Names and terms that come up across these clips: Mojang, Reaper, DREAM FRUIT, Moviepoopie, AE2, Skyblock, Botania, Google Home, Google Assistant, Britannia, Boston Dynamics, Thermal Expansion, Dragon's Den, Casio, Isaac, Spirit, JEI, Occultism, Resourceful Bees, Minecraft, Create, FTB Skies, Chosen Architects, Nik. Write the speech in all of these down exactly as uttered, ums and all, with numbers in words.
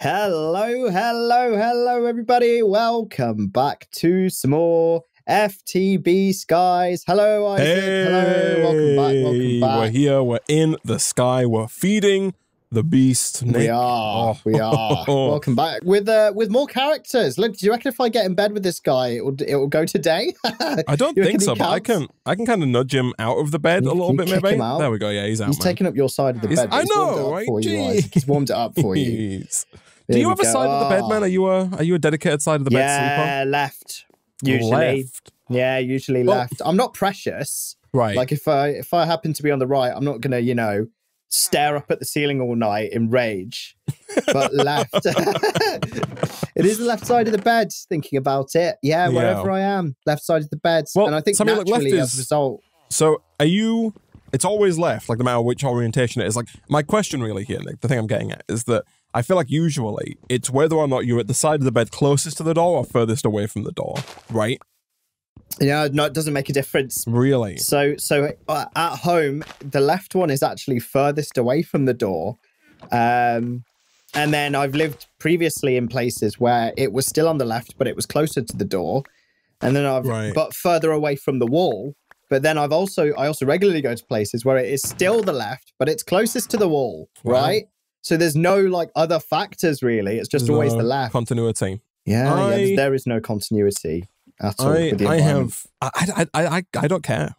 Hello, hello, hello, everybody. Welcome back to some more F T B Skies. Hello, Isaac. Hey. Hello. Welcome back. Welcome back. We're here. We're in the sky. We're feeding the beast. Nik. We are. Oh. We are. Welcome back with uh, with more characters. Look, do you reckon if I get in bed with this guy, it will it will go today? I don't think so, but I can I can kind of nudge him out of the bed you, a little bit, maybe. There we go. Yeah, he's out. He's man. taking up your side of the he's, bed. I know. Right? For you, Isaac. He's warmed it up for you. There Do you have a go. side of the bed, man? Are you a are you a dedicated side of the bed sleeper? Yeah, left. Usually, left. yeah, usually well, left. I'm not precious, right? Like if I if I happen to be on the right, I'm not gonna you know stare up at the ceiling all night in rage. But left, it is the left side of the bed. Thinking about it, yeah, wherever yeah. I am, left side of the bed, well, and I think naturally like left is, as a result. So, are you? It's always left, like no matter which orientation it is. Like my question really here, Nik, the thing I'm getting at is that I feel like usually it's whether or not you're at the side of the bed closest to the door or furthest away from the door, right? Yeah, no, it doesn't make a difference. Really? So so uh, at home, the left one is actually furthest away from the door. Um, and then I've lived previously in places where it was still on the left, but it was closer to the door. And then I've, right. but further away from the wall. But then I've also, I also regularly go to places where it is still the left, but it's closest to the wall, wow. right? So there's no like other factors really. It's just no always the left continuity. Yeah, I, yeah, there is no continuity at all. I, with the I have. I I I I don't care.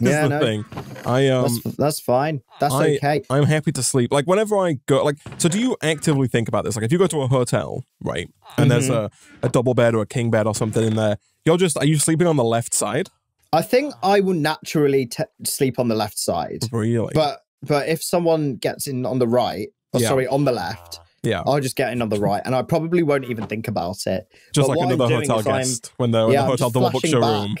yeah, no. Thing. I um. That's, that's fine. That's I, okay. I'm happy to sleep. Like whenever I go, like so. Do you actively think about this? Like if you go to a hotel, right, and mm-hmm. there's a a double bed or a king bed or something in there, you're just are you sleeping on the left side? I think I will naturally t sleep on the left side. Really, but. But if someone gets in on the right, or yeah. sorry, on the left, yeah. I'll just get in on the right, and I probably won't even think about it. Just but like another hotel guest I'm, when they're in yeah, the hotel double book showroom.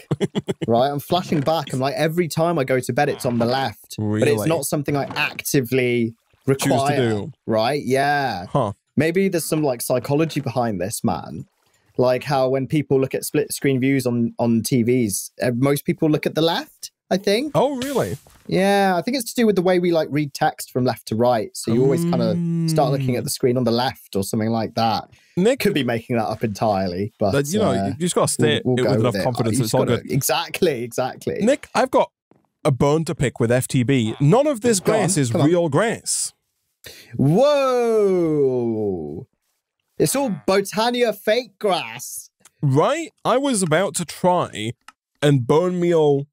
Right, I'm flashing back. I'm like, every time I go to bed, it's on the left. Really? But it's not something I actively require. Choose to do. Right? Yeah. Huh. Maybe there's some like psychology behind this, man. Like how when people look at split screen views on, on T Vs, most people look at the left. I think. Oh, really? Yeah, I think it's to do with the way we like read text from left to right. So you always mm. kind of start looking at the screen on the left or something like that. Nik could be making that up entirely, but, but you know, uh, you just got to stay we'll, we'll it with enough with confidence. It. It's all good. Exactly, exactly. Nik, I've got a bone to pick with F T B. None of this Go grass on, is real on. grass. Whoa! It's all Botania fake grass. Right? I was about to try and bone meal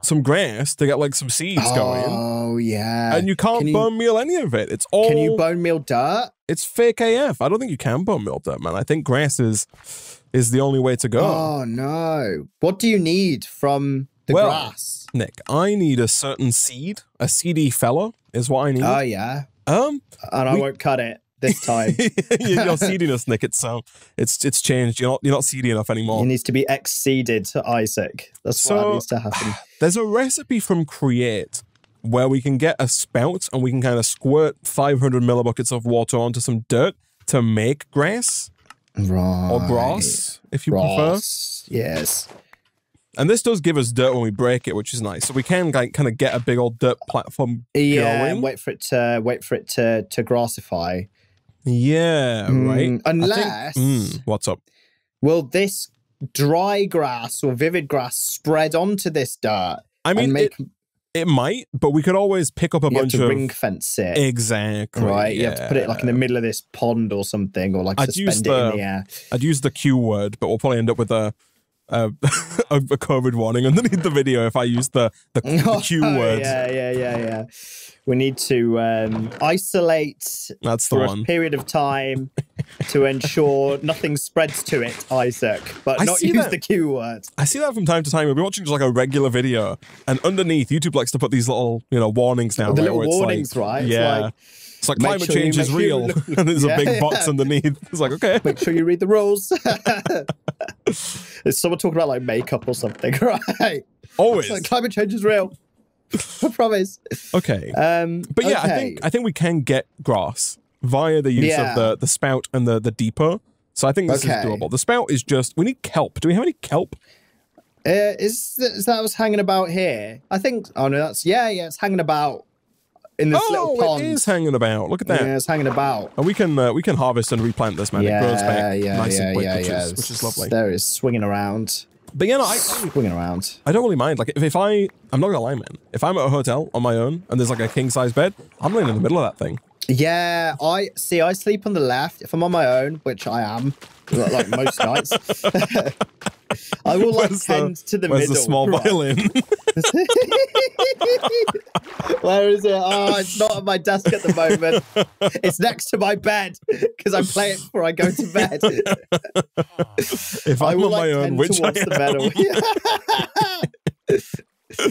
some grass to get like some seeds oh, going. Oh yeah. And you can't can you, bone meal any of it. It's all. Can you bone meal dirt? It's fake A F. I don't think you can bone meal dirt, man. I think grass is is the only way to go. Oh no. What do you need from the well, grass? Nik, I need a certain seed. A seedy fella is what I need. Oh yeah. Um and I we, won't cut it this time. Your seediness, Nik, it's um it's it's changed. You're not you're not seedy enough anymore. It needs to be exceeded to Isaac. That's so, what needs to happen. There's a recipe from Create where we can get a spout and we can kind of squirt five hundred millibuckets of water onto some dirt to make grass. Right. Or grass, if you Ross. prefer. Yes. And this does give us dirt when we break it, which is nice. So we can like, kind of get a big old dirt platform yeah, going. And wait for it to wait for it to to grassify. Yeah, mm, right. Unless think, mm, what's up? Will this dry grass or vivid grass spread onto this dirt? I mean, make, it, it might, but we could always pick up a bunch of ring fence it. Exactly, right? Yeah. You have to put it like in the middle of this pond or something, or like I'd suspend the, it in the air. I'd use the Q word, but we'll probably end up with a a, a COVID warning underneath the video if I use the the, the Q oh, word. Yeah, yeah, yeah, yeah. We need to um, isolate That's the for one. a period of time to ensure nothing spreads to it, Isaac, but I not use that. the Q word. I see that from time to time. We'll be watching just like a regular video, and underneath, YouTube likes to put these little, you know, warnings now. The right, little warnings, like, right? It's yeah. Like, it's like climate sure change is real, look, and there's yeah, a big yeah. box underneath. It's like, okay. Make sure you read the rules. There's someone talking about like makeup or something, right? Always. Like, climate change is real. I promise. Okay. Um, but yeah, okay. I think I think we can get grass via the use yeah. of the, the spout and the, the deeper. So I think this okay. is doable. The spout is just, we need kelp. Do we have any kelp? Uh, is, is that what's hanging about here? I think, oh no, that's, yeah, yeah, it's hanging about. in this oh, little pond. Oh, it is hanging about. Look at that. Yeah, it's hanging about. And we can uh, we can harvest and replant this, man. Yeah, it grows back yeah, nice yeah, and quick, yeah, which, yeah. Is, which is lovely. There it's swinging around. But yeah, no, I, swinging around. I don't really mind. Like if, if I, I'm not gonna lie, man. If I'm at a hotel on my own and there's like a king size bed, I'm laying in the middle of that thing. Yeah, I see. I sleep on the left if I'm on my own, which I am, like most nights. I will like where's tend the, to the where's middle. Where's the small violin? Where is it? Oh, it's not on my desk at the moment. It's next to my bed because I play it before I go to bed. If I'm on my own, which I am.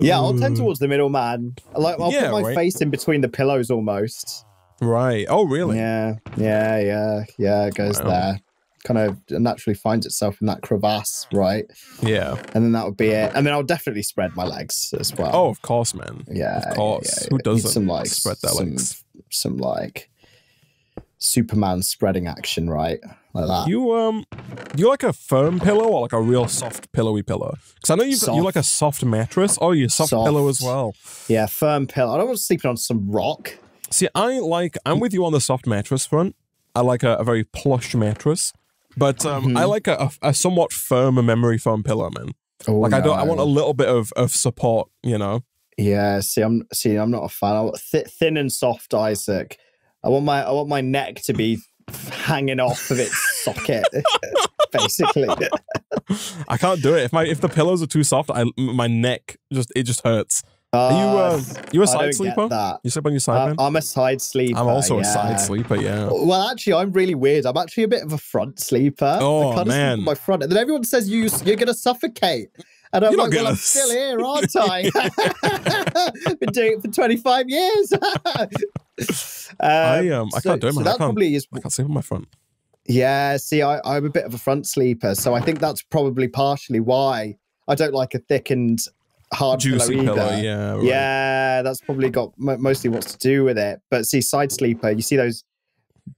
Yeah, I'll tend towards the middle, man. Like I'll yeah, put my right. face in between the pillows almost. Right. Oh, really? Yeah. Yeah. Yeah. Yeah. It goes wow. there. Kind of naturally finds itself in that crevasse, right? Yeah. And then that would be it. And then I'll definitely spread my legs as well. Oh, of course, man. Yeah. Of course. Yeah, yeah. Who doesn't some, like, spread their some, legs? Some like Superman spreading action, right? Like that. You um, you like a firm pillow or like a real soft pillowy pillow? Because I know you've got, you like a soft mattress. Oh, you soft, soft pillow as well. Yeah, firm pillow. I don't want to sleep on some rock. See, I like. I'm with you on the soft mattress front. I like a, a very plush mattress, but um, mm-hmm. I like a, a, a somewhat firm memory foam pillow, man. Oh, like no. I don't. I want a little bit of of support, you know. Yeah. See, I'm see. I'm not a fan. I want th thin and soft, Isaac. I want my I want my neck to be hanging off of its socket, basically. I can't do it if my if the pillows are too soft. I my neck just it just hurts. Uh, are you uh, you a side sleeper? You sleep on your side, man? I'm a side sleeper. I'm also yeah. a side sleeper. Yeah. Well, actually, I'm really weird. I'm actually a bit of a front sleeper. Oh I can't man, sleep on my front. And then everyone says you you're gonna suffocate. And I'm You're like, well, I'm still here, aren't I? Been doing it for twenty-five years. um, I, um, I so, can't do it, so man. That I, can't, is... I can't sleep on my front. Yeah, see, I, I'm a bit of a front sleeper, so I think that's probably partially why I don't like a thick and hard Juicy pillow either. Pillow, yeah, right. yeah, that's probably got mostly what's to do with it. But see, side sleeper, you see those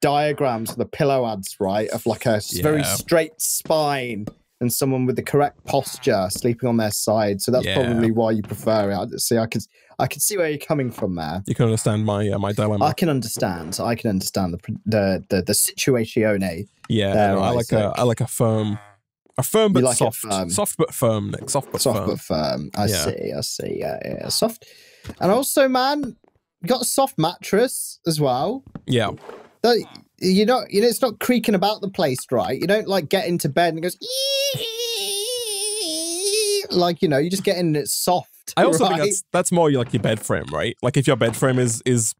diagrams of the pillow ads, right, of like a yeah. very straight spine. And someone with the correct posture sleeping on their side, so that's yeah. probably why you prefer it. I, see, I can, I can see where you're coming from there. You can understand my uh, my dilemma. I can understand. I can understand the the the, the situatione. Yeah, there, no, I like a I like a firm, a firm but like soft, firm. soft but firm, Nick. Soft but soft firm. but firm. I yeah. see. I see. Yeah, yeah, soft. And also, man, you got a soft mattress as well. Yeah. The, You know, you know, it's not creaking about the place, right? You don't like get into bed and it goes like you know. You just get in and it's soft. I also right? think that's that's more like your bed frame, right? Like if your bed frame is is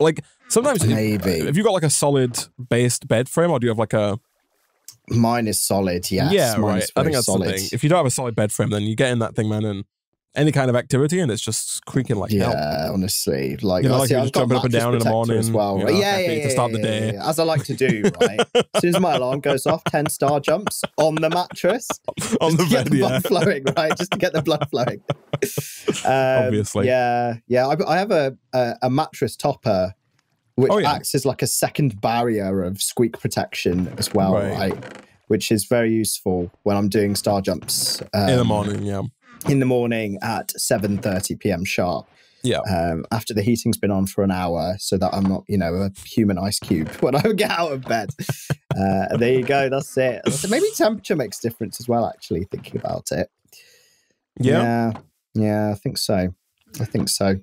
like sometimes maybe if, if you got like a solid based bed frame, or do you have like a mine is solid, yes. yeah, yeah, right. I think that's solid. The thing. If you don't have a solid bed frame, then you get in that thing, man, and any kind of activity and it's just creaking like yeah, hell. Yeah, honestly. Like, you know, like you're just jumping up and down in the morning. As well, right? you know, yeah, yeah, yeah, to start yeah, the day. Yeah. As I like to do, right? As soon as my alarm goes off, ten star jumps on the mattress. on the bed, the yeah. blood flowing, right? Just to get the blood flowing. um, Obviously. Yeah, yeah. I, I have a, a, a mattress topper, which oh, yeah. acts as like a second barrier of squeak protection as well, right? right? Which is very useful when I'm doing star jumps. Um, in the morning, yeah. in the morning at seven thirty p m sharp. Yeah. Um, after the heating's been on for an hour so that I'm not, you know, a human ice cube when I get out of bed. uh, there you go. That's it. So maybe temperature makes a difference as well, actually, thinking about it. Yeah. Yeah. Yeah, I think so. I think so.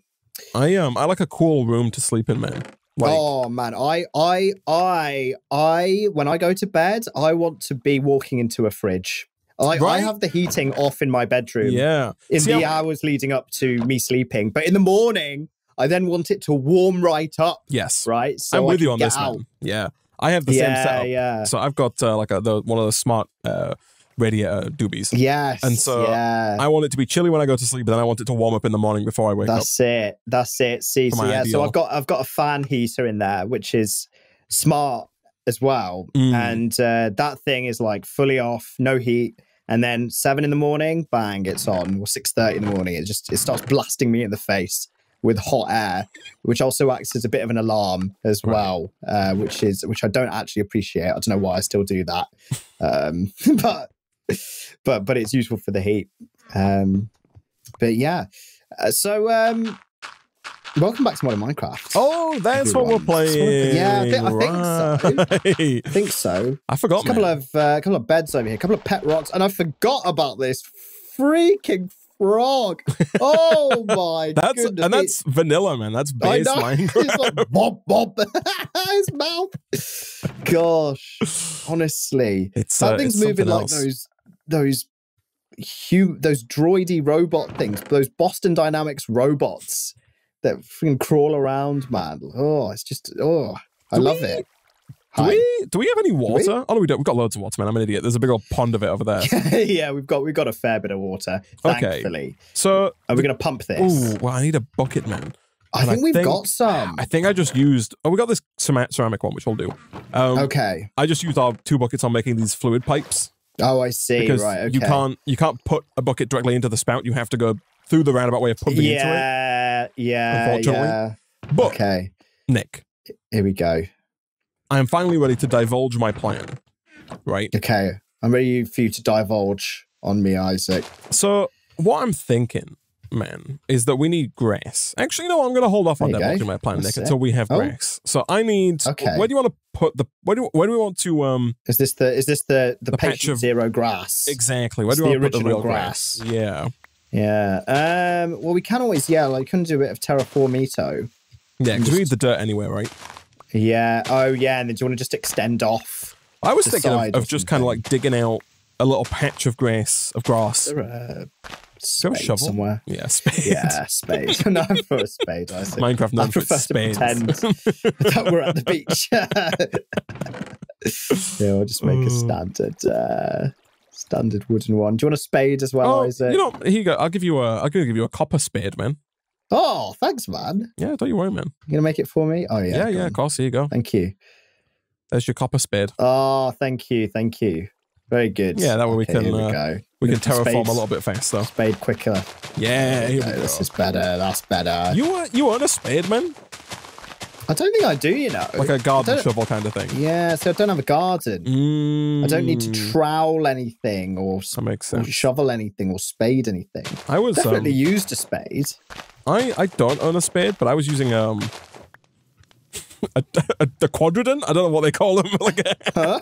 I um, I like a cool room to sleep in, man. Like, oh man, I, I, I, I, when I go to bed, I want to be walking into a fridge. I, right? I have the heating off in my bedroom yeah. in See, the I'm... hours leading up to me sleeping. But in the morning, I then want it to warm right up. Yes. Right? So I'm with you on this, man. Yeah. I have the yeah, same setup. Yeah. So I've got uh, like a, the, one of the smart uh, radiator doobies. Yes. And so yeah. I want it to be chilly when I go to sleep, but then I want it to warm up in the morning before I wake That's up. That's it. That's it. See, so, yeah, so I've got I've got a fan heater in there, which is smart as well. Mm. And uh, that thing is like fully off, no heat. And then seven in the morning, bang, it's on. Or six thirty in the morning, it just it starts blasting me in the face with hot air, which also acts as a bit of an alarm as right. well, uh, which is which I don't actually appreciate. I don't know why I still do that, um, but but but it's useful for the heat. Um, but yeah, uh, so um, Welcome back to Modern Minecraft. Oh, that's everyone. What we're playing. Yeah, I think, I think right. so. I think so. I forgot. There's a couple man. of a uh, couple of beds over here, a couple of pet rocks, and I forgot about this freaking frog. Oh my that's, goodness! And that's it, vanilla, man. That's base Minecraft. It's like bop bop. His mouth. Gosh, honestly, it's, something's uh, moving like else. those those. Huge, those droidy robot things, those Boston Dynamics robots that freaking crawl around, man. Oh, it's just, oh, I do love we, it. Do we, do we have any water? Do we? Oh, no, we don't. We've got loads of water, man. I'm an idiot. There's a big old pond of it over there. Yeah, we've got we've got a fair bit of water, thankfully. Okay. So, are we going to pump this? Oh, well, I need a bucket, man. I think I we've think, got some. I think I just used, oh, we got this ceramic one, which we'll do. Um, okay. I just used our two buckets on making these fluid pipes. Oh, I see. Because right, okay. you can't you can't put a bucket directly into the spout. You have to go through the roundabout way of pumping yeah, into it. Yeah, unfortunately. yeah. But okay, Nick, here we go. I am finally ready to divulge my plan. Right. Okay, I'm ready for you to divulge on me, Isaac. So what I'm thinking, man, is that we need grass. Actually, no, I'm going to hold off on divulging my plan, Nick, until we have oh. grass. So I need. Okay. Where do you want to put the? Where do where do we want to? Um. Is this the is this the the, the patch of zero grass? Exactly. Where it's do we want to put the real grass? grass? Yeah. Yeah. Um. Well, we can always yeah. Like, we can do a bit of terraformito. Yeah, because we need the dirt anywhere, right? Yeah. Oh, yeah. And then do you want to just extend off? I was thinking of, of just kind of like digging out a little patch of grass of grass. Spade shovel somewhere. Yeah, spade. Yeah, spade. No, I prefer a spade, I think. Minecraft knows for spades. That we're at the beach. Yeah, I'll just make a standard uh, standard wooden one. Do you want a spade as well, oh, Isaac? You know, here you go. I'll give you a I'll give you a copper spade, man. Oh, thanks, man. Yeah, don't you worry, man. You're gonna make it for me? Oh yeah. Yeah, yeah, on. of course. Here you go. Thank you. There's your copper spade. Oh, thank you, thank you. Very good. Yeah, that way we okay, can we, uh, we can terraform spade, a little bit faster. Spade quicker. Yeah, here we go. This is better. That's better. You were you weren't a spade, man. I don't think I do. You know, like a garden shovel kind of thing. Yeah, so I don't have a garden. Mm. I don't need to trowel anything or, that makes sense. or shovel anything or spade anything. I was definitely um, used a spade. I I don't own a spade, but I was using um. A, a, a quadrant? I don't know what they call them. Like, a, huh?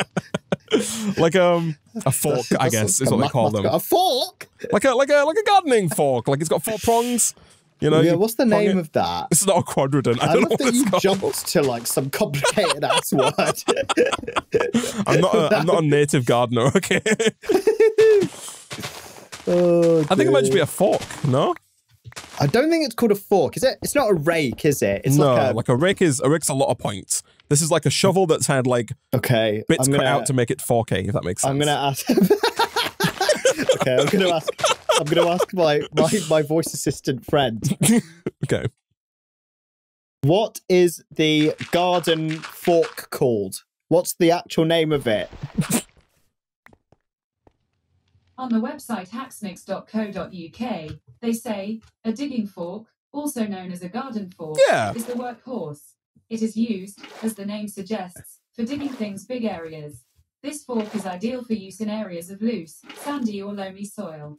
like um, a fork, I guess, is what they call them. A fork? Like a like a like a gardening fork. Like it's got four prongs. You know. Yeah. You what's the name it. of that? It's not a quadrant. I, I don't love know what that you called. jumped to like some complicated ass word. I'm not. A, I'm not a native gardener. Okay. Oh, I think it might just be a fork. No. I don't think it's called a fork, is it? It's not a rake, is it? It's no, like a, like a rake is a rake's a lot of points. This is like a shovel that's had like okay, bits gonna, cut out to make it four K. If that makes sense. I'm gonna ask. okay, I'm gonna ask. I'm gonna ask my my, my voice assistant friend. Okay. What is the garden fork called? What's the actual name of it? On the website hacksnicks dot co dot U K, they say a digging fork, also known as a garden fork, yeah. is the workhorse. It is used, as the name suggests, for digging things big areas. This fork is ideal for use in areas of loose, sandy or loamy soil.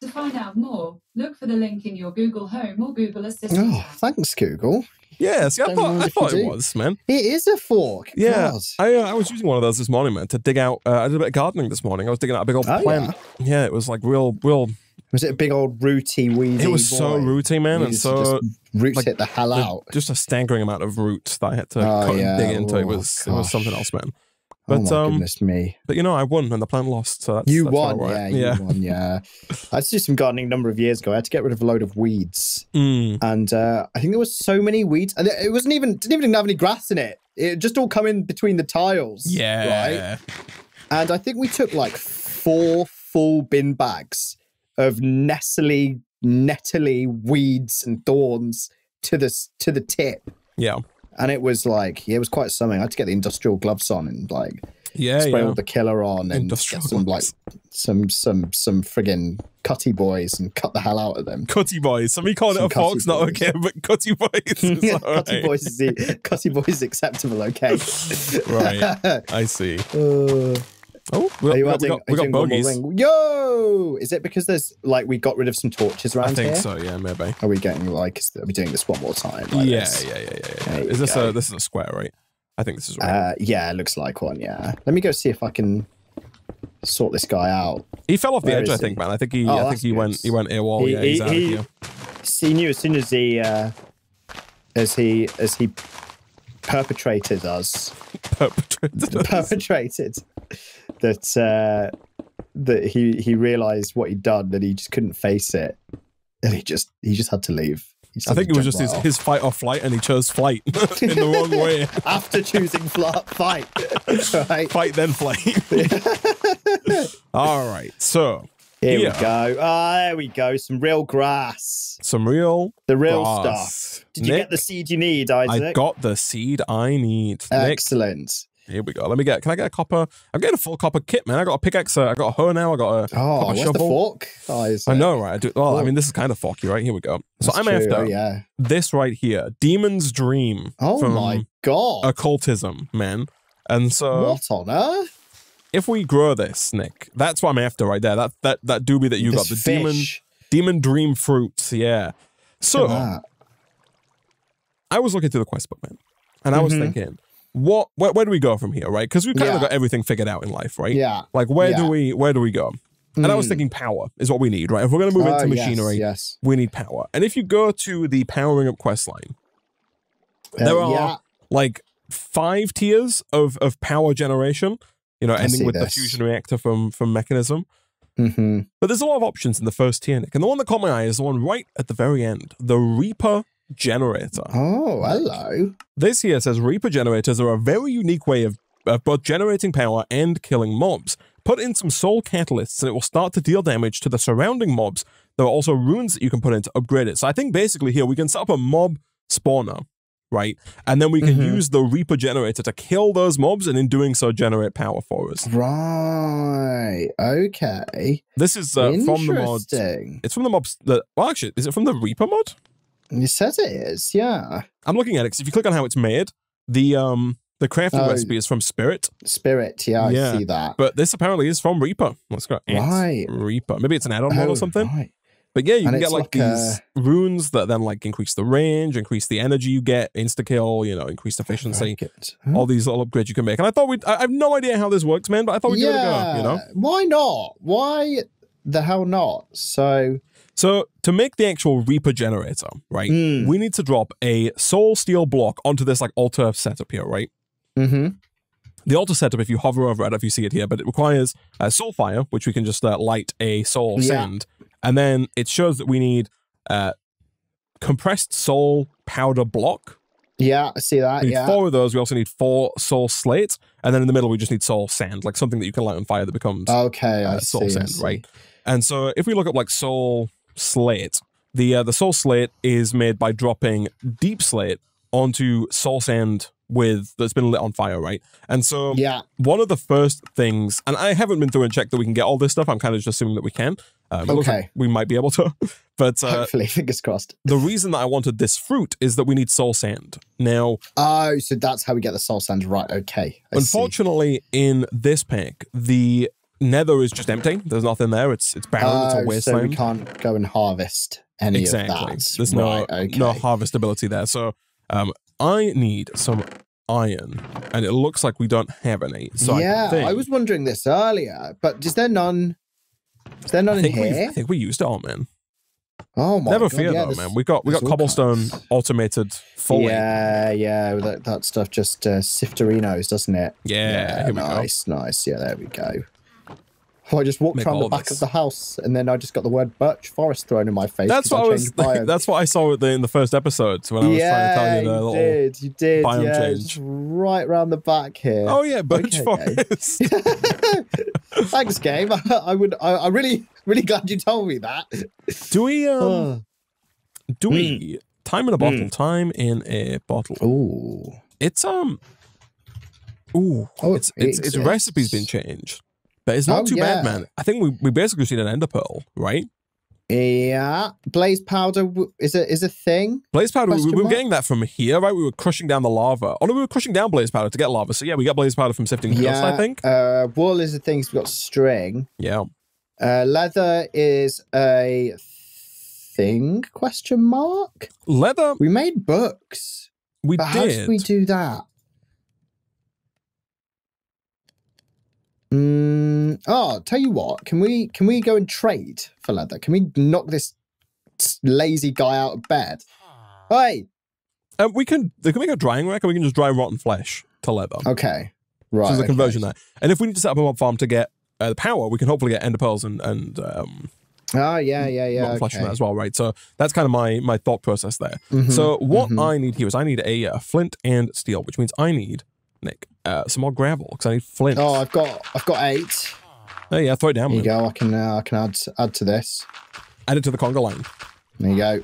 To find out more, look for the link in your Google Home or Google Assistant. Oh, thanks, Google. Yes, yeah, I thought, I thought it was, man. It is a fork. Yeah, I, uh, I was using one of those this morning, man, to dig out. Uh, I did a bit of gardening this morning. I was digging out a big old oh, plant. Yeah. yeah, it was like real, real. Was it a big old rooty, weedy? It was boy? so rooty, man, you and so roots like, hit the hell out. Just a staggering amount of roots that I had to oh, cut yeah. and dig into. Oh, it was, gosh. it was something else, man. But, oh my um, goodness me! But you know, I won and the plant lost. So that's, you that's won, yeah, you yeah. won, yeah. I used to do some gardening a number of years ago. I had to get rid of a load of weeds, mm. and uh, I think there was so many weeds, and it wasn't even didn't even have any grass in it. It just all come in between the tiles, yeah. Right? And I think we took like four full bin bags of nestily, nettily weeds and thorns to the to the tip, yeah. And it was like, yeah, it was quite something. I had to get the industrial gloves on and like yeah, spray yeah. all the killer on and industrial get some like some some some friggin' cutty boys and cut the hell out of them. Cutty boys. Somebody called some it a fox, not okay, but cutty boys is yeah, all right. Cutty boys is the, cutty boys is acceptable, okay. Right. I see. Uh, Oh, we got, Are you we got, adding, we got, we got bogeys. Ring? Yo! Is it because there's, like, we got rid of some torches around here? I think here? so, yeah, maybe. Are we getting, like, are we doing this one more time? Like yeah, yeah, yeah, yeah, yeah. Is this go. a, this is a square, right? I think this is right. Uh, yeah, it looks like one, yeah. Let me go see if I can sort this guy out. He fell off Where the edge, I think, he? man. I think he, oh, I think he went, he went AWOL. He, yeah, he, he's out he, of here. He knew as soon as he, uh, as he, as he perpetrated us. perpetrated us. Perpetrated. That uh, that he he realized what he'd done, that he just couldn't face it, and he just he just had to leave. I think it was just his, his fight or flight, and he chose flight in the wrong way. After choosing fight, right? Fight then flight. All right, so here, here we go. Ah, oh, there we go. Some real grass. Some real the real grass. stuff. Did Nik, you get the seed you need, Isaac? I got the seed I need. Excellent. Nik. Here we go. Let me get. Can I get a copper? I'm getting a full copper kit, man. I got a pickaxe. I got a hoe now. I got a oh, copper shovel. The fork? Oh, is I know, right? I do. Well, oh. I mean, this is kind of forky, right? Here we go. So That's I'm true. after yeah. this right here, Demon's Dream. Oh from my god, Occultism, man. And so what on earth? If we grow this, Nik, that's what I'm after right there. That that that doobie that you this got, the fish. demon demon dream fruits. Yeah. So I was looking through the quest book, man, and I was mm-hmm. thinking. What where, where do we go from here, right? Because we've kind yeah. of got everything figured out in life, right? Yeah. Like where yeah. do we where do we go? And mm. I was thinking power is what we need, right? If we're gonna move uh, into machinery, yes, yes. we need power. And if you go to the powering up quest line, uh, there are yeah. like five tiers of, of power generation, you know, I ending with this. the fusion reactor from from Mechanism. Mm-hmm. But there's a lot of options in the first tier, Nik. And the one that caught my eye is the one right at the very end, the Reaper generator. Oh, hello. This here says Reaper generators are a very unique way of, of both generating power and killing mobs. Put in some soul catalysts and it will start to deal damage to the surrounding mobs. There are also runes that you can put in to upgrade it. So I think basically here we can set up a mob spawner, right? And then we can mm-hmm. use the Reaper generator to kill those mobs and in doing so generate power for us. Right. Okay. This is uh, from the mod. It's from the mobs. The, well, actually, is it from the Reaper mod? It says it is, yeah. I'm looking at it because if you click on how it's made, the um the crafting oh, recipe is from Spirit. Spirit, yeah, yeah, I see that. But this apparently is from Reaper. Let's go. Right, Reaper. Maybe it's an add-on oh, mod or something. Right. But yeah, you and can get like, like these a... runes that then like increase the range, increase the energy you get, insta kill, you know, increase efficiency. Huh? All these little upgrades you can make. And I thought we, I have no idea how this works, man. But I thought we'd yeah. give it a go. You know, why not? Why the hell not? So. So to make the actual Reaper generator, right, mm. we need to drop a soul steel block onto this like altar setup here, right? Mm-hmm. The altar setup, if you hover over it, I don't know if you see it here, but it requires uh, soul fire, which we can just uh, light a soul yeah. sand. And then it shows that we need uh, compressed soul powder block. Yeah, I see that, we need yeah. four of those. We also need four soul slates. And then in the middle, we just need soul sand, like something that you can light on fire that becomes okay, uh, I soul see, sand, I see. right? And so if we look up like soul... slate. The uh, the soul slate is made by dropping deep slate onto soul sand with that's been lit on fire, right? And so yeah. one of the first things, and I haven't been through and checked that we can get all this stuff. I'm kind of just assuming that we can. Um, okay. It looks like we might be able to. But uh, hopefully, fingers crossed. The reason that I wanted this fruit is that we need soul sand. Now... Oh, so that's how we get the soul sand, right? Okay. I unfortunately, see. in this pack, the... Nether is just empty. There's nothing there. It's it's barren. Oh, it's a wasteland. So we can't go and harvest any exactly. of that. There's right, no okay. no harvestability there. So um, I need some iron, and it looks like we don't have any. So yeah, I, think, I was wondering this earlier, but is there none? Is there none I think in here? I think we used it all, man. Oh my! Never God, fear yeah, though, man. We got we got cobblestone automated fully. Yeah, yeah. That that stuff just uh, sifterinos, doesn't it? Yeah. yeah here nice, we go. nice. Yeah, there we go. Oh, I just walked Make around the back this. of the house, and then I just got the word birch forest thrown in my face. That's what I, I was. Biome. That's what I saw in the first episode when I was yeah, trying to tell you the little did, you did, biome yeah, change. Just right round the back here. Oh yeah, birch okay, forest. Thanks, game. I, I would. I, I'm really, really glad you told me that. Do we? Um, oh. Do we? Mm. Time in a bottle. Mm. Time in a bottle. Ooh, it's um. Ooh, oh, it's it it's exists. Its recipe's been changed. But it's not oh, too yeah. bad, man. I think we, we basically seen an ender pearl, right? Yeah, blaze powder is a is a thing. Blaze powder, we, we were getting that from here, right? We were crushing down the lava. Oh no, we were crushing down blaze powder to get lava. So yeah, we got blaze powder from sifting dust, yeah, I think. Uh, wool is a thing. So we got string. Yeah. Uh, leather is a thing? Question mark. Leather. We made books. We but did. How did we do that? Mm, oh, tell you what, can we can we go and trade for leather? Can we knock this lazy guy out of bed? Hey, um, we can. Can we go drying rack, or we can just dry rotten flesh to leather? Okay, right. So there's a conversion okay. there. And if we need to set up a mob farm to get uh, the power, we can hopefully get ender pearls and and um, oh yeah yeah yeah rotten okay. flesh from that as well, right? So that's kind of my my thought process there. Mm-hmm, so what mm-hmm. I need here is I need a, a flint and steel, which means I need. Nick, uh, some more gravel because I need flint. Oh, I've got, I've got eight. Oh yeah, throw it down. There you go. I can, uh, I can add, add to this. Add it to the conga line. There you go.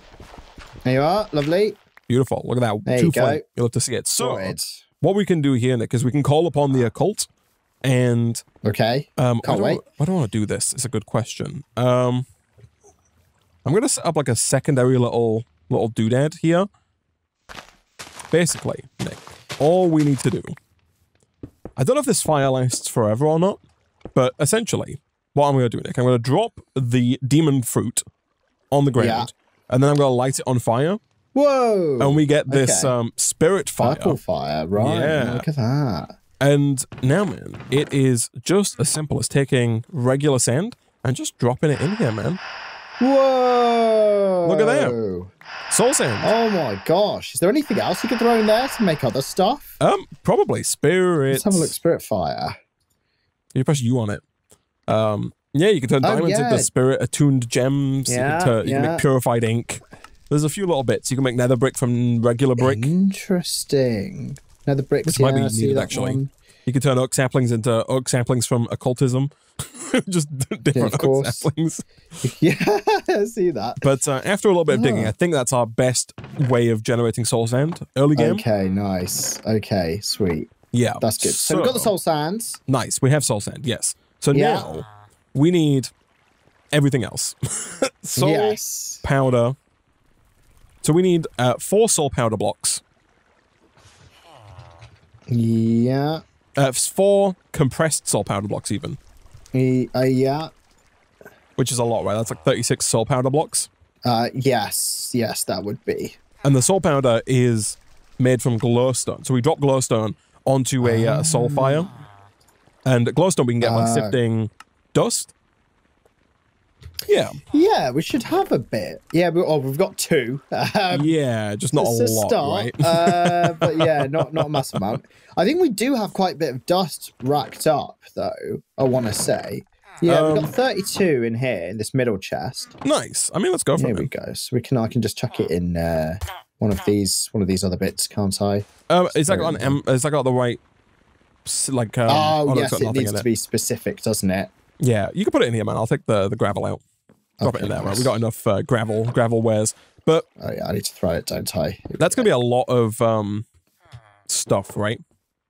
There you are. Lovely. Beautiful. Look at that. There Two you flint. go. You'll love to see it. So, right. what we can do here, Nick, is we can call upon the occult, and okay. Um, Can't I wait. I don't want to do this. It's a good question. Um, I'm gonna set up like a secondary little, little doodad here. Basically, Nick, all we need to do. I don't know if this fire lasts forever or not, but essentially, what I'm going to do, Nick, I'm going to drop the demon fruit on the ground, yeah. and then I'm going to light it on fire. Whoa! And we get this okay. um, spirit fire. Purple fire, right. Yeah. Look at that. And now, man, it is just as simple as taking regular sand and just dropping it in here, man. Whoa! Look at that. Soul sand. Oh my gosh. Is there anything else you can throw in there to make other stuff? Um, probably spirit. Let's have a look. Spirit fire. You press U on it. Um, yeah, you can turn oh, diamonds yeah. into spirit attuned gems. Yeah, you can, turn, you yeah. can make purified ink. There's a few little bits. You can make nether brick from regular brick. Interesting. Nether bricks. Which yeah, might be needed actually. One. You can turn oak saplings into oak saplings from occultism. Just different yeah, oak saplings. Yeah, I see that. But uh, after a little bit of oh. digging, I think that's our best way of generating soul sand. Early game. Okay, nice. Okay, sweet. Yeah. That's good. So, so we've got the soul sands. Nice. We have soul sand, yes. So yeah. now we need everything else. soul yes. powder. So we need uh, four soul powder blocks. Yeah. Uh, four compressed soul powder blocks, even. Uh, yeah. Which is a lot, right? That's like thirty-six soul powder blocks. Uh, yes, yes, that would be. And the soul powder is made from glowstone. So we drop glowstone onto a uh, soul fire. And glowstone we can get by uh, like, sifting dust. Yeah. Yeah, we should have a bit. Yeah, we, oh, we've got two. Um, yeah, just not a lot, start, right? uh, but yeah, not not a massive amount. I think we do have quite a bit of dust racked up, though, I want to say. Yeah, um, we've got thirty-two in here, in this middle chest. Nice. I mean, let's go for it. Here we go. So we can, I can just chuck it in uh, one of these one of these other bits, can't I? Um, is that got an M, has that got the right... Like, um, oh, oh, yes, no, it needs to it. be specific, doesn't it? Yeah, you can put it in here, man. I'll take the, the gravel out. Drop okay, it in there, nice. right? We got enough uh, gravel, gravel wares. But oh, yeah, I need to throw it, don't I? That's going to be a lot of um, stuff, right?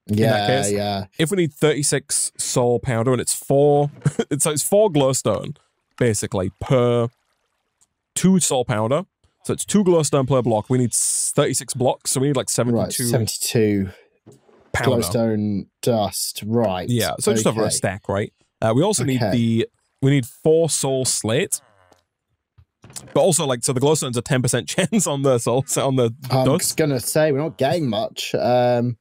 Yeah, in that case, yeah. If we need thirty-six soul powder and it's four, it's, so it's four glowstone, basically, per two soul powder. So it's two glowstone per block. We need thirty-six blocks, so we need like seventy-two. Right, seventy-two powder. Glowstone dust, right. Yeah, so okay. just over a stack, right? Uh, we also okay. need the, we need four soul slate. But also, like, so the glowstone's a ten percent chance on the soul, so on the I was going to say, we're not getting much. Um,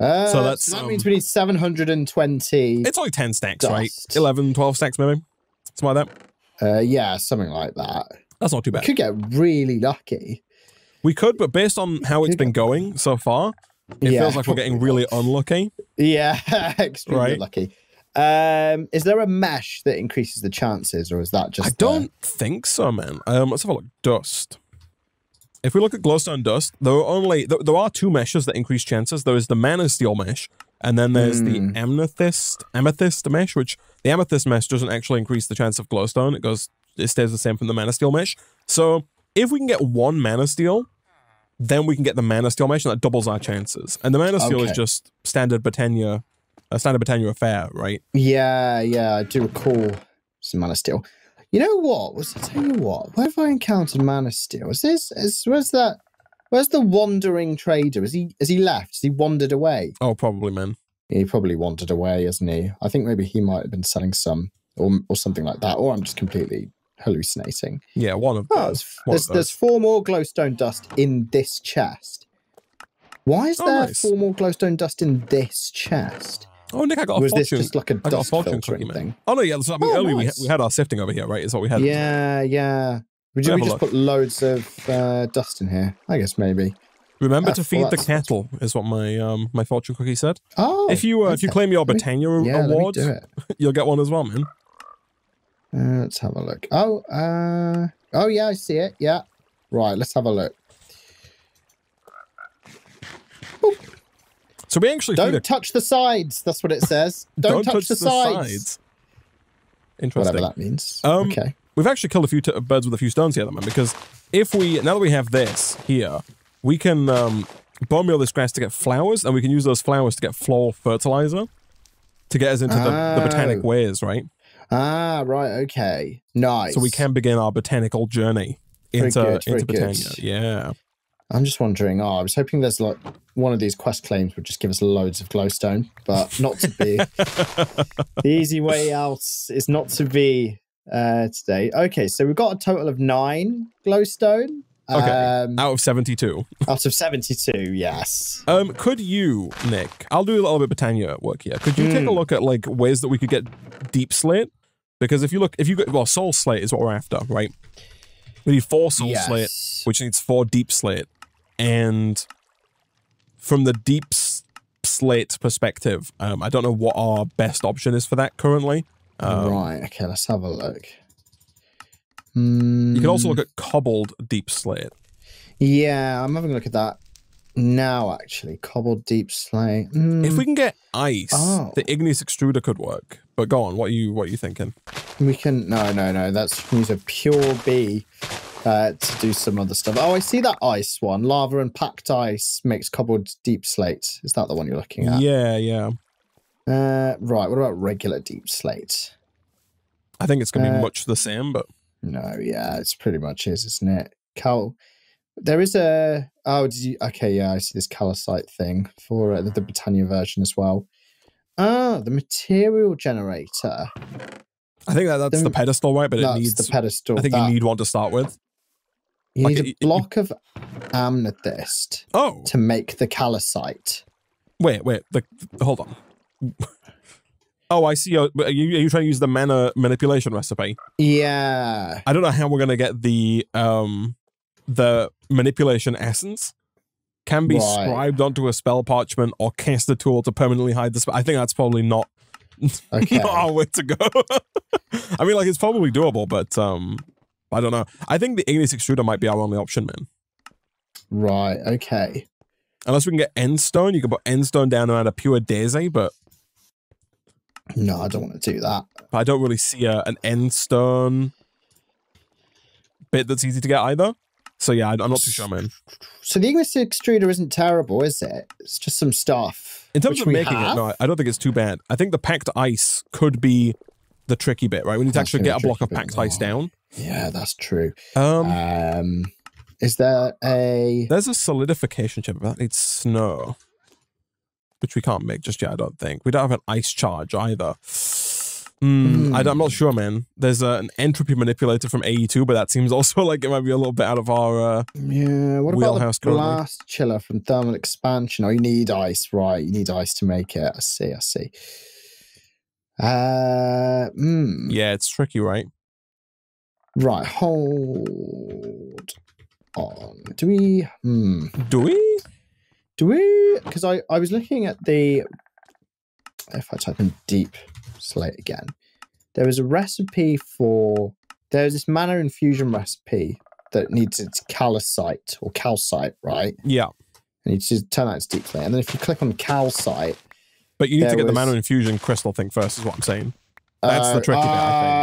uh, so that's, so that um, means we need seven hundred twenty. It's only ten stacks, dust. right? eleven, twelve stacks, maybe? Something like that? Uh, yeah, something like that. That's not too bad. We could get really lucky. We could, but based on how it's been going so far, it yeah, feels like we're getting really unlucky. Yeah, extremely right? lucky. Um, is there a mesh that increases the chances, or is that just... I don't the... think so, man. Um, let's have a look. Dust. If we look at glowstone dust, there are only there, there are two meshes that increase chances. There is the mana steel mesh, and then there's mm. the amethyst amethyst mesh, which the amethyst mesh doesn't actually increase the chance of glowstone. It goes, it stays the same from the mana steel mesh. So if we can get one mana steel, then we can get the mana steel mesh, and that doubles our chances. And the mana steel okay. is just standard Britannia. A standard Botania affair, right? Yeah, yeah, I do recall some mana steel. You know what? Was I tell you what? Where have I encountered Man of Steel? Is this? Is, where's that? Where's the wandering trader? Is he? Has he left? Has he wandered away? Oh, probably, man. He probably wandered away, hasn't he? I think maybe he might have been selling some, or or something like that. Or I'm just completely hallucinating. Yeah, one of oh, those. One there's, of those. There's four more glowstone dust in this chest. Why is oh, there nice. four more glowstone dust in this chest? Oh, Nick, I got a was fortune. Was this just like a I dust got a filtering cookie, thing? Oh, no, yeah. So, I mean, oh, earlier nice. we, we had our sifting over here, right? Is what we had. Yeah, yeah. Would you we just look. put loads of uh, dust in here? I guess maybe. Remember uh, to feed well, the cattle, is what my um, my fortune cookie said. Oh. If you uh, okay. if you claim your Britannia me, yeah, award, you'll get one as well, man. Uh, let's have a look. Oh, uh, oh yeah, I see it. Yeah. Right, let's have a look. Boop. So we actually don't touch the sides. That's what it says. Don't, don't touch, touch the, the sides. sides. Interesting. Whatever that means. Um, okay. We've actually killed a few t birds with a few stones here, though, man. Because if we now that we have this here, we can um, bone meal this grass to get flowers, and we can use those flowers to get floral fertilizer to get us into oh. the, the botanic ways, right? Ah, right. Okay. Nice. So we can begin our botanical journey into good, into Britannia. Good. Yeah. I'm just wondering, oh, I was hoping there's like one of these quest claims would just give us loads of glowstone, but not to be. The easy way out is not to be uh, today. Okay, so we've got a total of nine glowstone. Okay, um, out of seventy-two. Out of seventy-two, yes. Um, could you, Nick, I'll do a little bit of Britannia work here. Could you mm. take a look at like ways that we could get deep slate? Because if you look, if you got, well, soul slate is what we're after, right? We need four soul yes. slate, which needs four deep slate. And from the deep slate perspective, um, I don't know what our best option is for that currently. Um, right, okay, let's have a look. Mm. You can also look at cobbled deep slate. Yeah, I'm having a look at that now, actually. Cobbled deep slate. Mm. If we can get ice, oh. the igneous extruder could work. But go on, what are you, what are you thinking? We can, no, no, no, that's use a pure bee. Uh, to do some other stuff. Oh, I see that ice one. Lava and packed ice makes cobbled deep slate. Is that the one you're looking at? Yeah, yeah. Uh, right, what about regular deep slate? I think it's going to uh, be much the same, but... No, yeah, it's pretty much is, isn't it? Cal... There is a... Oh, did you... Okay, yeah, I see this calcite thing for uh, the, the Britannia version as well. Ah, the material generator. I think that, that's the, the pedestal, right? But it needs... the pedestal. I think that, you need one to start with. You like need a it, block it, it, of amethyst oh. to make the calcite. Wait, wait, the, hold on. Oh, I see. Are you, are you trying to use the mana manipulation recipe? Yeah. I don't know how we're going to get the um, the manipulation essence. Can be right. scribed onto a spell parchment or cast a tool to permanently hide the spell. I think that's probably not, okay. not our way to go. I mean, like, it's probably doable, but... um. I don't know. I think the igneous extruder might be our only option, man. Right, okay. Unless we can get endstone. You can put endstone down and add a pure daisy, but... No, I don't want to do that. I don't really see a, an endstone bit that's easy to get either. So yeah, I'm not too sure, man. So the igneous extruder isn't terrible, is it? It's just some stuff. In terms of making have? it, no, I don't think it's too bad. I think the packed ice could be the tricky bit, right? We need to actually get a block of packed ice down. Yeah, that's true. Um, um, is there a... There's a solidification chip, but that needs snow, which we can't make just yet, I don't think. We don't have an ice charge either. Mm, mm. I, I'm not sure, man. There's a, an entropy manipulator from A E two, but that seems also like it might be a little bit out of our uh, yeah. What about the blast chiller from Thermal Expansion? Oh, you need ice, right? You need ice to make it. I see, I see. Uh, mm. Yeah, it's tricky, right? Right, hold on. Do we... Hmm. Do we? Do we? Because I, I was looking at the... If I type in deep slate again, there was a recipe for... There's this mana infusion recipe that needs its calcite, or calcite, right? Yeah. And you just turn that into deep slate. And then if you click on calcite... But you need to get was... the mana infusion crystal thing first, is what I'm saying. That's uh, the tricky uh, bit, I think.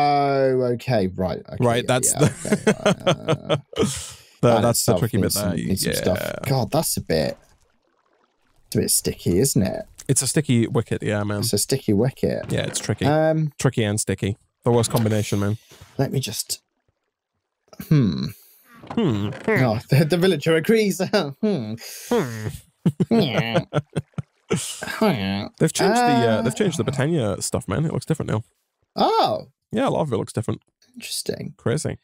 Oh, okay, right. Okay, right, yeah, that's yeah, the... Okay, uh, that, that's the tricky bit there, yeah. Some stuff. God, that's a bit... It's a bit sticky, isn't it? It's a sticky wicket, yeah, man. It's a sticky wicket. Yeah, it's tricky. Um, tricky and sticky. The worst combination, man. Let me just... Hmm. Hmm. Oh, the, the villager agrees. hmm. Hmm. Yeah. They've changed uh, the uh, they've changed the Britannia stuff, man. It looks different now. Oh. Yeah, a lot of it looks different. Interesting. Crazy.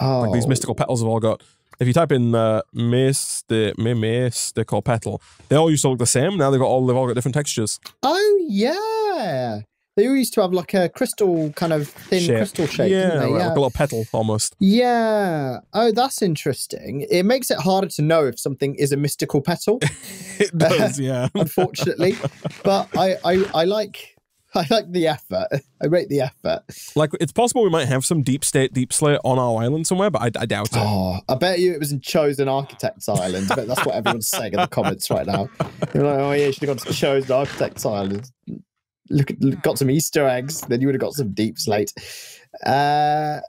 Oh. Like these mystical petals have all got. If you type in uh, mystic, mystical petal, they all used to look the same. Now they've got all they've all got different textures. Oh yeah. They used to have like a crystal kind of thin shape. crystal shape, yeah, didn't they? Right, yeah, like a little petal almost. Yeah. Oh, that's interesting. It makes it harder to know if something is a mystical petal. It does, uh, yeah. Unfortunately, but I, I, I like, I like the effort. I rate the effort. Like, it's possible we might have some deep state deep slayer on our island somewhere, but I, I doubt it. Oh, I bet you it was in Chosen Architects Island. But that's what everyone's saying in the comments right now. You're like, oh yeah, you should have gone to Chosen Architects Island. Look, look, got some Easter eggs, then you would have got some deep slate. Uh,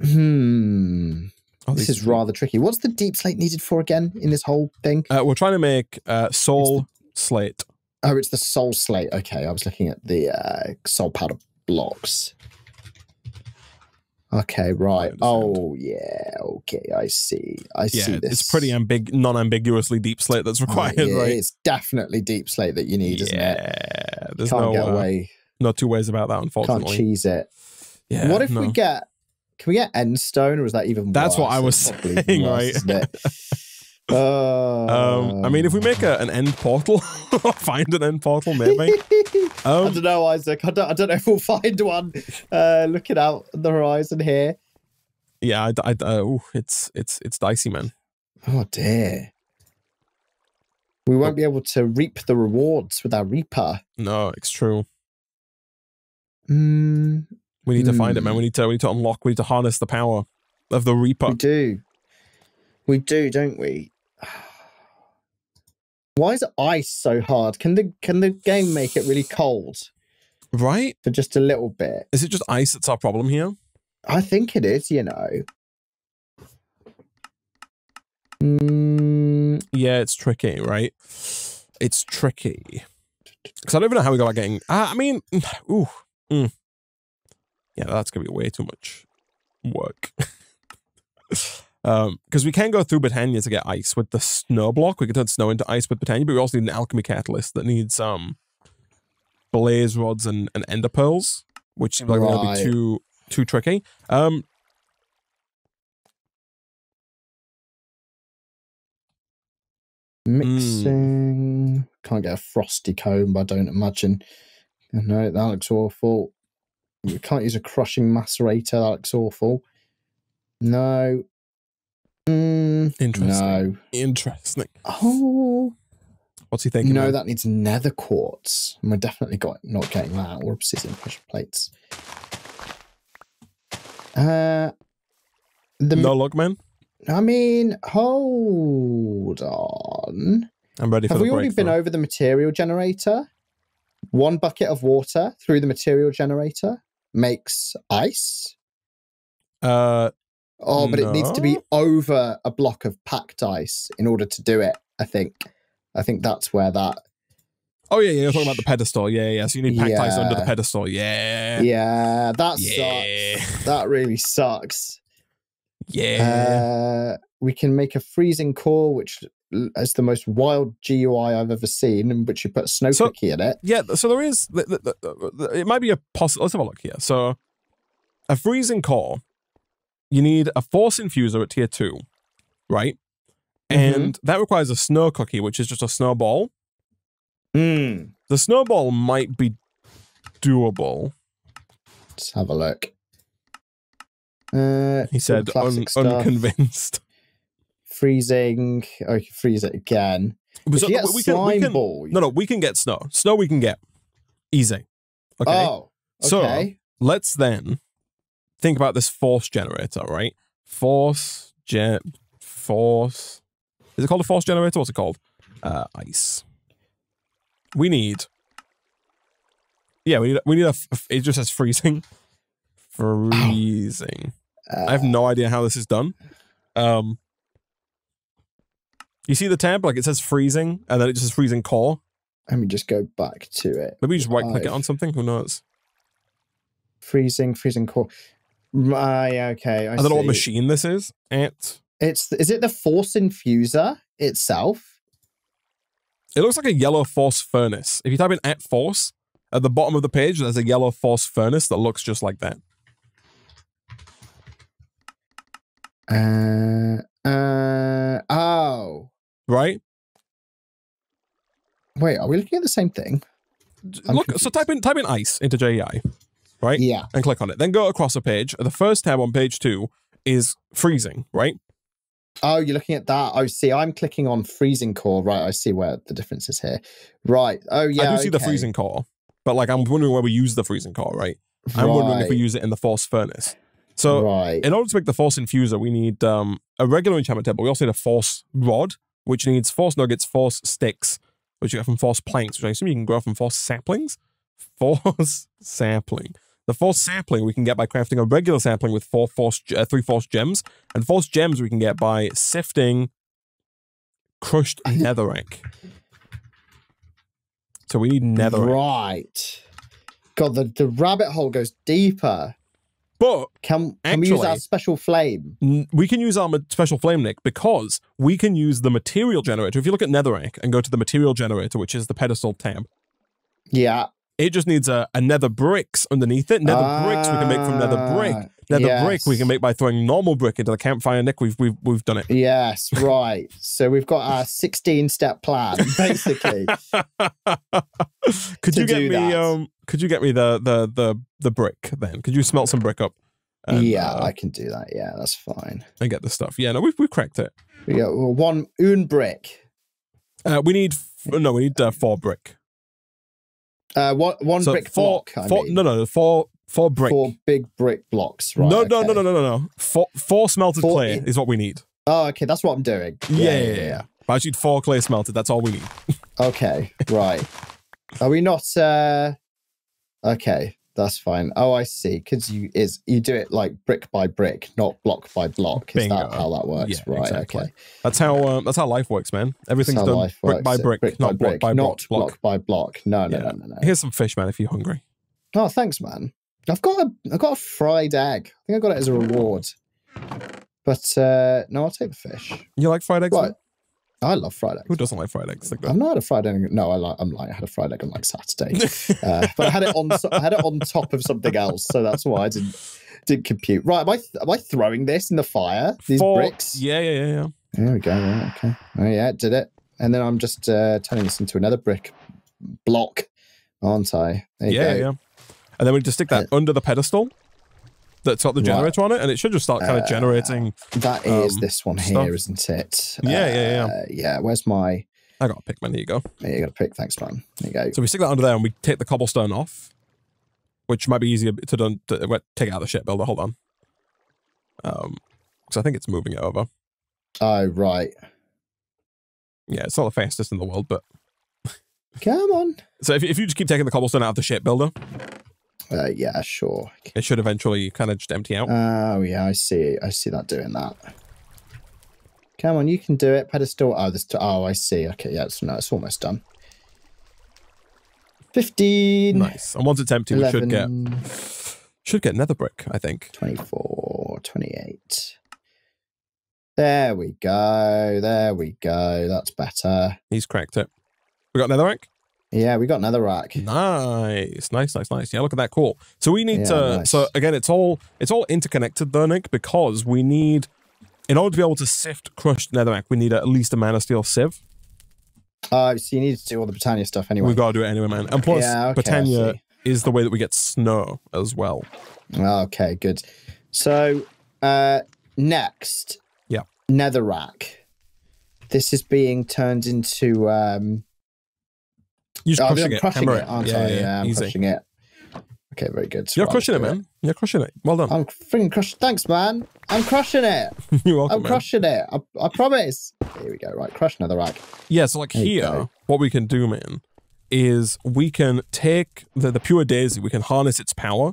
hmm. Oh, this is rather tricky. What's the deep slate needed for again in this whole thing? Uh, we're trying to make uh, soul the, slate. Oh, it's the soul slate. Okay, I was looking at the uh, soul powder blocks. Okay, right. Oh, yeah. Okay, I see. I yeah, see this. It's pretty ambig non-ambiguously deep slate that's required, oh, yeah, right? It's definitely deep slate that you need, yeah, isn't it? Yeah. There's can't no get away. Uh, no two ways about that, unfortunately. Can't cheese it. Yeah, what if no. we get... Can we get endstone, or is that even worse? That's what I was saying, worse, right? Uh, um, I mean, if we make a, an end portal, find an end portal, maybe. um, I don't know, Isaac. I don't, I don't know if we'll find one. Uh, looking out at the horizon here. Yeah, I, I, uh, ooh, it's it's it's dicey, man. Oh dear. We won't oh. be able to reap the rewards with our Reaper. No, it's true. Mm. We need mm. to find it, man. We need to we need to unlock. We need to harness the power of the Reaper. We do. We do, don't we? Why is ice so hard? Can the can the game make it really cold? Right? For just a little bit. Is it just ice that's our problem here? I think it is, you know. Mm. Yeah, it's tricky, right? It's tricky. Because I don't even know how we go about getting... Uh, I mean... Ooh. Mm. Yeah, that's going to be way too much work. Um, because we can go through Botania to get ice with the snow block. We can turn snow into ice with Botania, but we also need an alchemy catalyst that needs um blaze rods and, and ender pearls, which seems like that'll be too too tricky. Um Mixing. Mm. Can't get a frosty comb, I don't imagine. No, that looks awful. We can't use a crushing macerator, that looks awful. No. Interesting. No. Interesting. Oh. What's he thinking? No, man? That needs nether quartz. And we're definitely got not getting that. Or precision pressure plates. Uh, the no luck, man. I mean, hold on. I'm ready for Have the Have we already been over the material generator? One bucket of water through the material generator makes ice. Uh... Oh, but no. It needs to be over a block of packed ice in order to do it, I think. I think that's where that... Oh, yeah, yeah, you're talking about the pedestal. Yeah, yeah, so you need packed yeah. ice under the pedestal. Yeah. Yeah, that yeah. sucks. That really sucks. Yeah. Uh, we can make a freezing core, which is the most wild G U I I've ever seen, in which you put a snow so, cookie in it. Yeah, so there is... The, the, the, the, it might be a possible... Let's have a look here. So, a freezing core... You need a force infuser at tier two, right? Mm-hmm. And that requires a snow cookie, which is just a snowball. Mm. The snowball might be doable. Let's have a look. Uh, he said un stuff. unconvinced. Freezing. Oh, freeze it again. But so, you get we can, we can, ball, no, no, we can get snow. Snow we can get. Easy. Okay. Oh, okay. So, let's then... Think about this force generator, right? Force gen, force. Is it called a force generator? What's it called? Uh, ice. We need. Yeah, we need. We need a. It just says freezing. Freezing. Uh, I have no idea how this is done. Um. You see the tab? Like it says freezing, and then it just says freezing core. Let me just go back to it. Maybe you just right click it on something. Who knows? freezing, freezing core. My, okay. I, I don't see. know what machine this is. It's, it's, is it the force infuser itself? It looks like a yellow force furnace. If you type in at force, at the bottom of the page, there's a yellow force furnace that looks just like that. Uh, uh, oh. Right? Wait, are we looking at the same thing? I'm Look, confused. so type in type in ice into J E I, right? Yeah. And click on it. Then go across a page. The first tab on page two is freezing, right? Oh, you're looking at that. Oh, see, I'm clicking on freezing core. Right, I see where the difference is here. Right. Oh, yeah, I do okay. see the freezing core, but like I'm wondering where we use the freezing core, right? I'm right. wondering if we use it in the force furnace. So right. in order to make the force infuser, we need um, a regular enchantment table. We also need a force rod, which needs force nuggets, force sticks, which you get from force planks, which I assume you can grow from force saplings. Force sapling. The force sapling we can get by crafting a regular sapling with four force, uh, three force gems, and force gems we can get by sifting crushed netherrack. So we need netherrack. Right. God, the, the rabbit hole goes deeper. But can, can actually, we use our special flame? We can use our special flame, Nick, because we can use the material generator. If you look at netherrack and go to the material generator, which is the pedestal tab. Yeah. It just needs a, a nether bricks underneath it. Nether ah, bricks we can make from nether brick. Nether yes. brick we can make by throwing normal brick into the campfire, Nick. We've, we've, we've done it. Yes, right. So we've got our sixteen-step plan, basically. could, you get me, um, could you get me the, the, the, the brick then? Could you smelt some brick up? And, yeah, uh, I can do that. Yeah, that's fine. And get the stuff. Yeah, no, we've, we've cracked it. We got one un brick. Uh, we need, no, we need uh, four brick. Uh, one, one so brick four, block. Four, I mean. No, no, four, four brick. Four big brick blocks, right? No, no, okay. no, no, no, no, no. Four, four smelted four clay in... is what we need. Oh, okay, that's what I'm doing. Yeah, yeah, yeah. yeah, yeah. But I just need four clay smelted. That's all we need. Okay, right. Are we not? Uh... Okay, that's fine. Oh, I see. Because you is you do it like brick by brick, not block by block. Is Bingo. that how that works? Yeah, right. Exactly. Okay. That's how um, that's how life works, man. Everything's done brick works. by brick, brick not by block brick, by block. Not block by block. No, no, yeah. no, no, no. Here's some fish, man. If you're hungry. Oh, thanks, man. I've got a I've got a fried egg. I think I got it as a reward. But uh, no, I'll take the fish. You like fried eggs? Right. I love fried eggs. Who doesn't like fried eggs? Like that? I've not had a fried egg. No, I like, I'm like, I had a fried egg on like Saturday, uh, but I had it on. I had it on top of something else, so that's why I didn't didn't compute. Right? Am I am I throwing this in the fire? These Four. bricks? Yeah, yeah, yeah, yeah. There we go. Yeah, okay. Oh yeah, it did it. And then I'm just uh, turning this into another brick block, aren't I? There you yeah, go. yeah. And then we just stick that uh, under the pedestal that's got the generator right. on it, and it should just start kind of uh, generating. That is um, this one here, stuff. isn't it? Yeah, uh, yeah, yeah. Yeah, where's my... I got a pick, man. Here you go. Yeah, you got a pick. Thanks, man. There you go. So we stick that under there, and we take the cobblestone off, which might be easier to, done, to take out of the ship builder. Hold on. Um, because I think it's moving it over. Oh, right. Yeah, it's not the fastest in the world, but... Come on. So if, if you just keep taking the cobblestone out of the ship builder... Uh, yeah, sure. Okay. It should eventually kind of just empty out. Oh, yeah, I see. I see that doing that. Come on, you can do it. Pedestal. Oh, this. Oh, I see. Okay, yeah, it's, no, it's almost done. fifteen. Nice. And once it's empty, eleven, we should get should get nether brick, I think. twenty-four, twenty-eight. There we go. There we go. That's better. He's cracked it. We got nether brick? Yeah, we got another rack. Nice, nice, nice, nice. Yeah, look at that. Cool. So we need yeah, to. Nice. So again, it's all it's all interconnected, though, Nick, because we need, in order to be able to sift crushed netherrack, we need at least a mana steel sieve. Uh, so you need to do all the Britannia stuff anyway. We've got to do it anyway, man. And plus, yeah, okay, Britannia is the way that we get snow as well. Okay, good. So uh, next, yeah, netherrack. This is being turned into. Um, You're just oh, crushing, it. crushing it, aren't yeah, I? Yeah, yeah I'm easy. crushing it. Okay, very good. So You're right, crushing it, man. It. You're crushing it. Well done. I'm freaking crushing. Thanks, man. I'm crushing it. You're welcome, I'm man. crushing it. I, I promise. Here we go. Right, crush another rack. Yeah, so like there here, what we can do, man, is we can take the, the pure daisy. We can harness its power.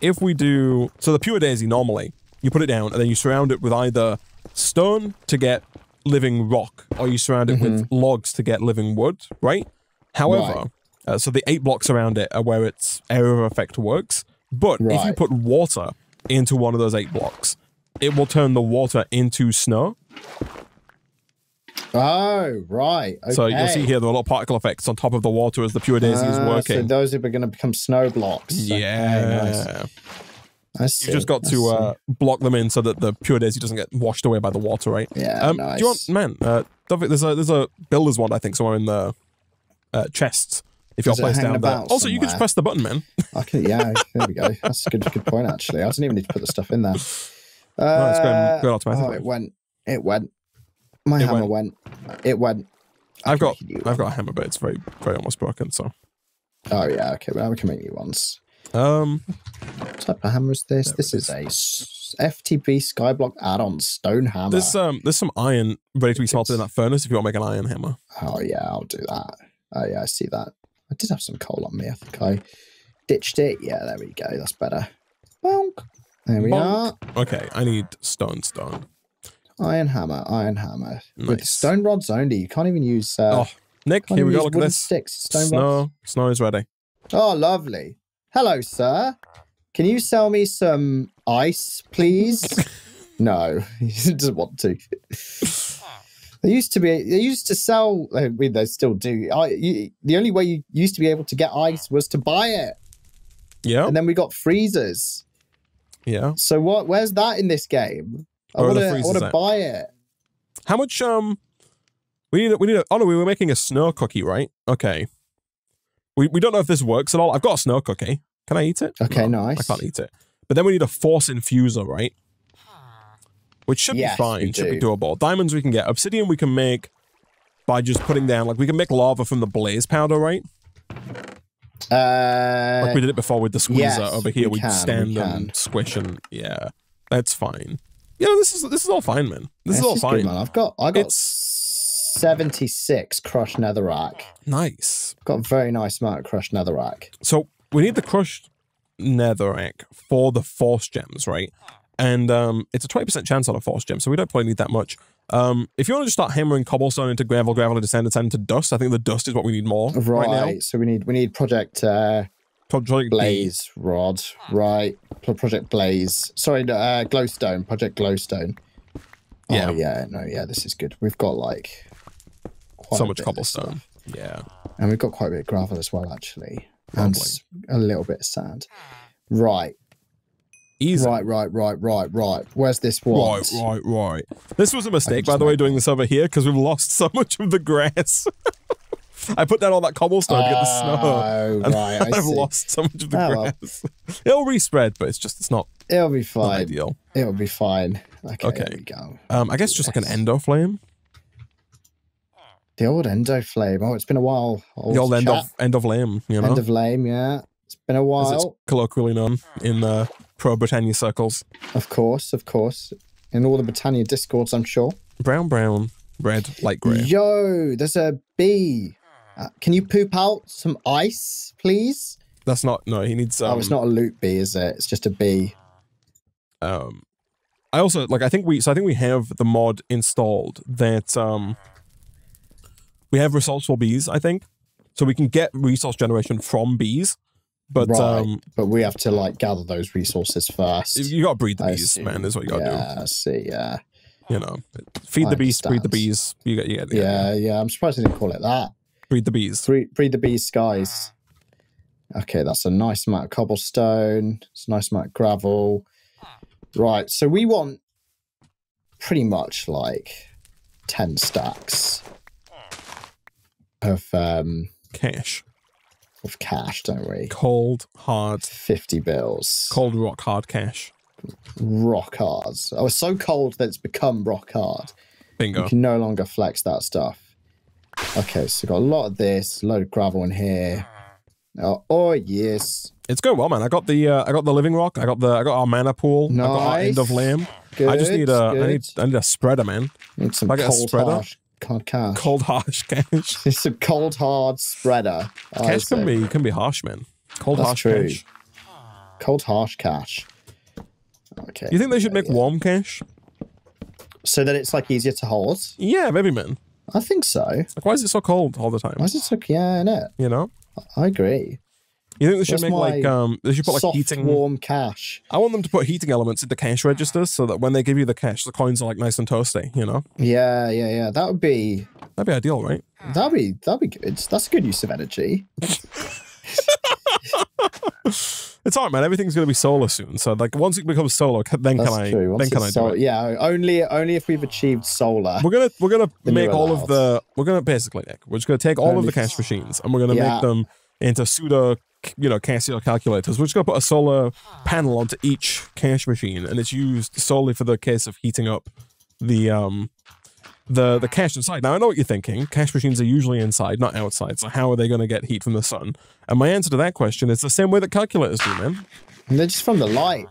If we do... So the pure daisy, normally, you put it down and then you surround it with either stone to get living rock or you surround it mm-hmm. with logs to get living wood, right? However, right. uh, so the eight blocks around it are where its area of effect works. But right. if you put water into one of those eight blocks, it will turn the water into snow. Oh, right. Okay. So you'll see here there are a lot of particle effects on top of the water as the pure daisy uh, is working. So those are going to become snow blocks. Yeah. Okay, nice. I see. You've just got I to uh, block them in so that the pure daisy doesn't get washed away by the water, right? Yeah, um, nice. Do you want, man, uh, don't forget, there's a, there's a builder's wand, I think, somewhere in the uh, chests. If you're placed down there. Also, somewhere. You can just press the button, man. Okay, yeah, there we go. That's a good, good point, actually. I didn't even need to put the stuff in there. Uh, no, it's going, going automatically. Oh, it went. It went. My it hammer went. went. It went. I I've got I've got a hammer, but it's very, very almost broken, so. Oh, yeah, okay. Well, we can make new ones. Um, what type of hammer is this? This is a F T B Skyblock add-on stone hammer. There's, um, there's some iron ready to be smelted in that furnace if you want to make an iron hammer. Oh, yeah, I'll do that. Oh, yeah, I see that. I did have some coal on me. I think I ditched it. Yeah, there we go. That's better. Bonk. There we Bonk. are. Okay, I need stone, stone. Iron hammer, iron hammer. Nice. With stone rods only. You can't even use... Uh, oh, Nick, here we go. Look at this. Sticks, stone snow, rods. Snow is ready. Oh, lovely. Hello, sir. Can you sell me some ice, please? No, he doesn't want to. They used to be, they used to sell, I mean, they still do. I, you, the only way you used to be able to get ice was to buy it. Yeah. And then we got freezers. Yeah. So what, where's that in this game? I want to buy it. How much, um, we need, a, we need, a, oh no, we were making a snow cookie, right? Okay. We, we don't know if this works at all. I've got a snow cookie. Can I eat it? Okay, no, nice. I can't eat it. But then we need a force infuser, right? Which should yes, be fine, should be doable. Diamonds we can get. Obsidian we can make by just putting down, like we can make lava from the blaze powder, right? Uh, like we did it before with the squeezer yes, over here. We, we stand we and squish and yeah, that's fine. Yeah, this is this is all fine, man. This, this is all is fine. Good, man. I've got I got it's... seventy-six crushed netherrack. Nice. I've got a very nice amount of crushed netherrack. So we need the crushed netherrack for the force gems, right? And um, it's a twenty percent chance on a force gem, so we don't probably need that much. Um, if you want to just start hammering cobblestone into gravel, gravel into sand, and sand into dust, I think the dust is what we need more right, right now. So we need we need project uh, project blaze B. rod, right? Project blaze. Sorry, uh, glowstone. Project glowstone. Yeah, oh, yeah, no, yeah. This is good. We've got like quite so much cobblestone. Yeah, and we've got quite a bit of gravel as well, actually, Rumbling. and a little bit of sand. Right. Easy. Right, right, right, right, right. Where's this one? Right, right, right. This was a mistake, by the way, doing this over here, because we've lost so much of the grass. I put down all that cobblestone oh, to get the snow. And right, I've see. lost so much of the oh, grass. Well. It'll respread, but it's just, it's not It'll be fine. Not ideal. It'll be fine. Okay, okay. There we go. Um, I guess just yes. like an endo flame. The old endo flame. Oh, it's been a while. Old the old end of, end of lame, you know? End of lame, yeah. It's been a while. As it's colloquially known in the... Uh, Pro Britannia circles. Of course, of course. In all the Britannia discords, I'm sure. Brown, brown, red, light grey. Yo, there's a bee. Uh, can you poop out some ice, please? That's not, no, he needs... Um, oh, it's not a loot bee, is it? It's just a bee. Um, I also, like, I think we, so I think we have the mod installed that, um, we have Resourceful Bees, I think. So we can get resource generation from bees. But right. um, but we have to like gather those resources first. You gotta breed the bees, man. Is what you gotta yeah, do. Yeah, I see. Yeah, you know, feed I the beast, breed the bees. You get, you get. You yeah, get, yeah, yeah. I'm surprised they didn't call it that. Breed the bees. Breed, breed the bees, skies. Okay, that's a nice amount of cobblestone. It's a nice amount of gravel. Right, so we want pretty much like ten stacks of um cash. Of cash, don't we? Cold, hard. fifty bills. Cold, rock hard cash. Rock hard. Oh, it's so cold that it's become rock hard. Bingo. You can no longer flex that stuff. Okay, so got a lot of this, load of gravel in here. Oh, oh yes. It's going well, man. I got the uh, I got the living rock. I got the I got our mana pool. Nice. I got our end of lamb. Good, I just need a good. I need I need a spreader, man. Need some I get cold, a spreader. Harsh. Hard cash. Cold harsh cash. It's a cold hard spreader. Cash can be can be harsh, man. Cold That's harsh true. cash. Cold harsh cash. Okay. You think they should make yeah. warm cash? So that it's like easier to hold? Yeah, maybe, man. I think so. Like, why is it so cold all the time? Why is it so yeah, innit? You know? I agree. You think they should That's make like um they should put like heating warm cash. I want them to put heating elements in the cash registers so that when they give you the cash, the coins are like nice and toasty, you know? Yeah, yeah, yeah. That would be that'd be ideal, right? That'd be that'd be good. That's a good use of energy. It's all right, man. Everything's going to be solar soon. So, like, once it becomes solar, then That's can I? True. Then can I do it? Yeah, only only if we've achieved solar. We're gonna we're gonna make all allowed. of the we're gonna basically Nick, we're just gonna take all only of the cash machines and we're gonna yeah. make them into pseudo you know Casio calculators. We're just gonna put a solar panel onto each cash machine, and it's used solely for the case of heating up the um the the cash inside. Now I know what you're thinking. Cash machines are usually inside, not outside. So how are they going to get heat from the sun? And my answer to that question is the same way that calculators do, man. And they're just from the light.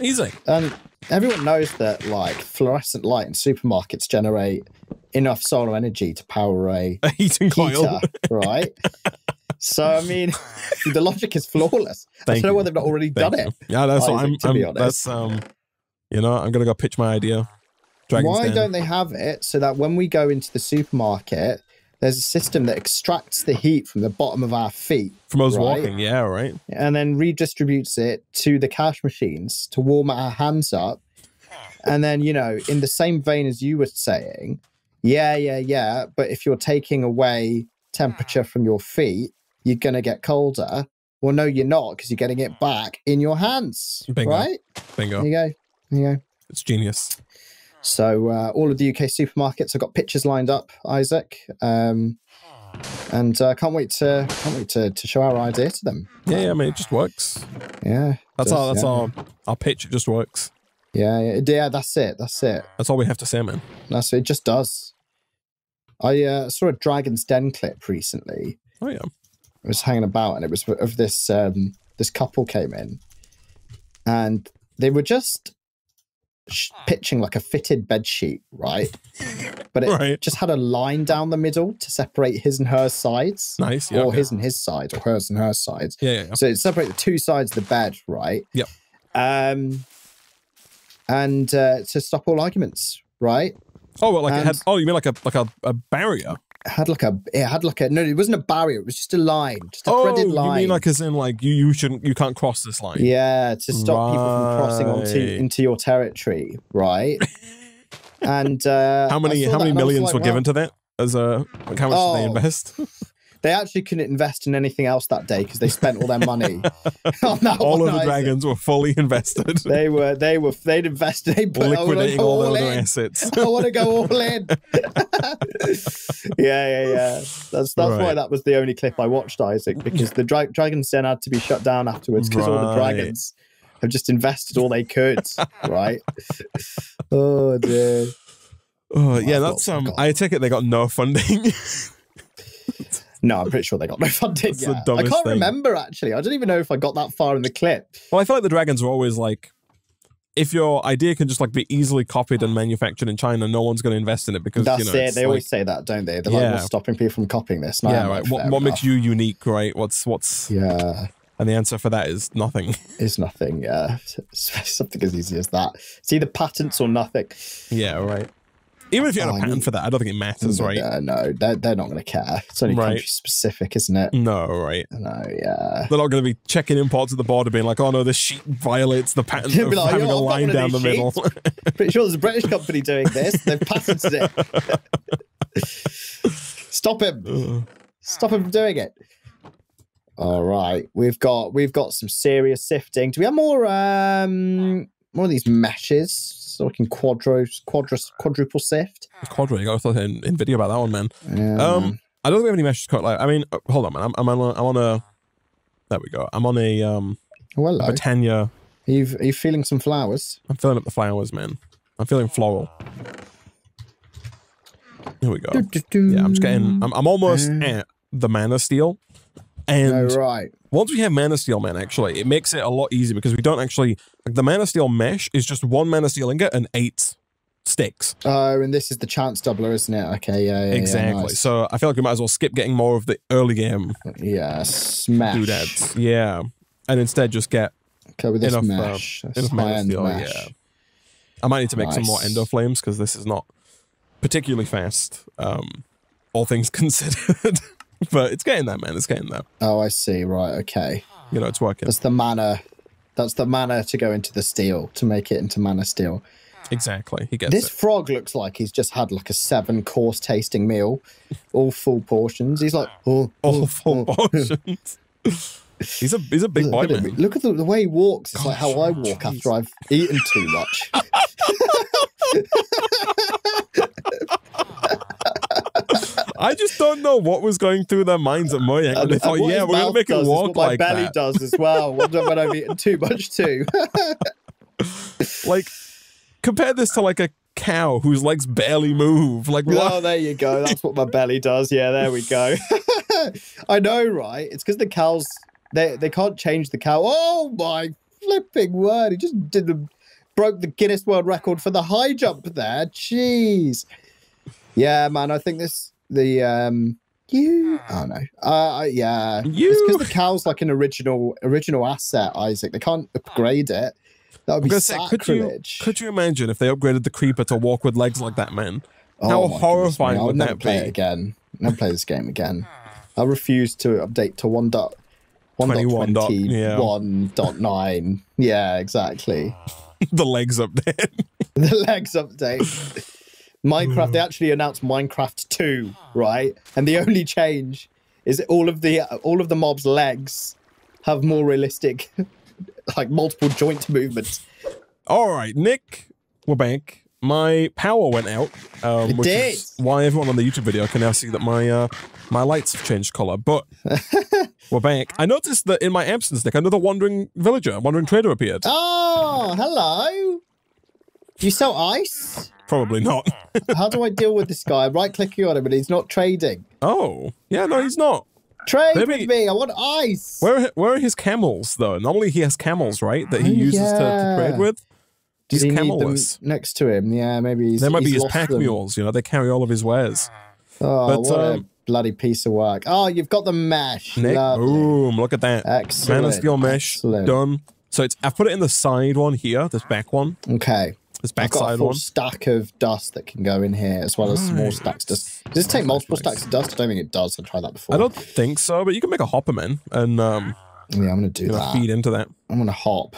Easy. And um, everyone knows that like fluorescent light in supermarkets generate enough solar energy to power a, a heating heater, coil, right? So I mean, the logic is flawless. Thank I don't you. know why they've not already Thank done you. it. Yeah, that's Isaac, what I'm. To I'm, be honest. That's um, you know, I'm gonna go pitch my idea. Dragon's Why Den. don't they have it so that when we go into the supermarket, there's a system that extracts the heat from the bottom of our feet. From us right? walking, yeah, right. And then redistributes it to the cash machines to warm our hands up. And then, you know, in the same vein as you were saying, yeah, yeah, yeah, but if you're taking away temperature from your feet, you're going to get colder. Well, no, you're not, because you're getting it back in your hands, Bingo. right? Bingo. There you go. There you go. It's genius. So uh, all of the U K supermarkets have got pictures lined up, Isaac, um, and I uh, can't wait to can't wait to, to show our idea to them. Yeah, um, yeah, I mean it just works. Yeah, that's just, our that's yeah. our our pitch. It just works. Yeah, yeah, yeah, that's it. That's it. That's all we have to say, man. That's it. It just does. I uh, saw a Dragon's Den clip recently. Oh yeah, I was hanging about, and it was of this um, this couple came in, and they were just. pitching like a fitted bed sheet, right? But it right. just had a line down the middle to separate his and her sides. Nice. Yeah, or okay. his and his side, or hers and her sides. Yeah, yeah, yeah. So it separated the two sides of the bed, right? Yep. Um, and uh, to stop all arguments, right? Oh, well, like and it had. Oh, you mean like a like a, a barrier? Had like a it had like a no, it wasn't a barrier. It was just a line, just a oh, threaded line. You mean like as in like you you shouldn't you can't cross this line? Yeah, to stop right. people from crossing onto into your territory, right? And uh, how many how many millions like, were wow. given to that? As a like how much oh, did they invest? They actually couldn't invest in anything else that day because they spent all their money on that. All one, of the dragons were fully invested. They were they were they'd invested. They put liquidating all, all, all their assets. I want to go all in. yeah, yeah, yeah. That's that's right. why that was the only clip I watched, Isaac, because the dra Dragon's Den had to be shut down afterwards because right. all the dragons have just invested all they could. Right. Oh dear. Oh yeah, oh, that's God, um. God. I take it they got no funding. No, I'm pretty sure they got no funding. Yeah. I can't thing. remember, actually. I don't even know if I got that far in the clip. Well, I feel like the dragons are always like, if your idea can just like be easily copied and manufactured in China, no one's going to invest in it because, That's you know, it. They like, always say that, don't they? They're yeah. like, what's stopping people from copying this? No, yeah, right. What, what makes you unique, right? What's, what's... Yeah. And the answer for that is nothing. Is nothing, yeah. Something as easy as that. It's either patents or nothing. Yeah, right. Even if you had a patent um, for that, I don't think it matters, right? Uh, no, they're, they're not going to care. It's only right. country-specific, isn't it? No, right. No, yeah. They're not going to be checking imports at the border being like, oh, no, this sheet violates the patent of like, having oh, a line down the sheets. middle. Pretty sure there's a British company doing this. They've patented it. Stop him. Stop him from doing it. All right. We've got, we've got some serious sifting. Do we have more, um, more of these meshes? So we can quadru quadru quadruple sift. Quadru, you got to thought in, in video about that one, man. Yeah. Um, I don't think we have any meshes quite like. I mean, hold on, man. I'm, I'm, on, I'm on a. There we go. I'm on a. Um, well, Britannia. Are you, are you feeling some flowers? I'm filling up the flowers, man. I'm feeling floral. Here we go. Do, do, do. Yeah, I'm just getting. I'm, I'm almost uh, at the mana steel. And oh, right. once we have mana steel, man, actually, it makes it a lot easier because we don't actually... Like, the mana steel mesh is just one mana steel ingot and eight sticks. Oh, and this is the chance doubler, isn't it? Okay, yeah, yeah, Exactly. Yeah, nice. So I feel like we might as well skip getting more of the early game. Yeah, smash. Doodads. Yeah. And instead just get okay, with this enough, mesh. Uh, enough mana steel. Mesh. Yeah. I might need to make nice. some more endo flames because this is not particularly fast, um, all things considered. But it's getting there, man. It's getting there. Oh, I see. Right. Okay. You know, it's working. That's the mana. That's the mana to go into the steel, to make it into mana steel. Exactly. He gets this it. Frog looks like he's just had like a seven-course tasting meal, all full portions. He's like, oh, all oh, full oh. portions. He's a he's a big look, boy, man. Look at the, the way he walks. It's Gosh, like how I walk geez. after I've eaten too much. I just don't know what was going through their minds at Mojang. And they thought, and yeah, we're going to make it walk like that. My belly does as well when I've eaten too much too. Like, compare this to like a cow whose legs barely move. Like, what? Oh, there you go. That's what my belly does. Yeah, there we go. I know, right? It's because the cows, they, they can't change the cow. Oh, my flipping word. He just did the, broke the Guinness World Record for the high jump there. Jeez. Yeah, man, I think this... The, um, you, oh no, uh, yeah, you. It's because the cow's like an original, original asset, Isaac. They can't upgrade it. That would be sacrilege. Could you, could you imagine if they upgraded the creeper to walk with legs like that, man? How horrifying would that be? I'll never play it again. Never play this game again. I refuse to update to one point twenty-one point nine. Yeah, exactly. The legs update. The legs update. Minecraft, they actually announced Minecraft two, right? And the only change is all of the all of the mob's legs have more realistic, like multiple joint movements. All right, Nick, we're back. My power went out, um, it which did. is why everyone on the YouTube video can now see that my uh, my lights have changed color. But we're back. I noticed that in my absence, Nick, another wandering villager, wandering trader appeared. Oh, hello. You sell ice? Probably not. How do I deal with this guy? I'm right-clicking on him, but he's not trading. Oh, yeah, no, he's not. Trade Maybe. with me. I want ice. Where, where are his camels, though? Normally he has camels, right, that he oh, uses yeah. to, to trade with. He's camelless. Next to him, yeah, maybe he's There might he's be his pack them. mules, you know, they carry all of his wares. Oh, but, what um, a bloody piece of work. Oh, you've got the mesh. Nick, boom, look at that. Excellent. Man of steel mesh, Excellent. done. So it's, I've put it in the side one here, this back one. Okay. This back I've got a full one. stack of dust that can go in here, as well as nice. small stacks of dust. Does this take multiple nice. stacks of dust? I don't think it does. I've tried that before. I don't think so, but you can make a hopper, man. And um, yeah, I'm gonna do that. Gonna feed into that. I'm gonna hop.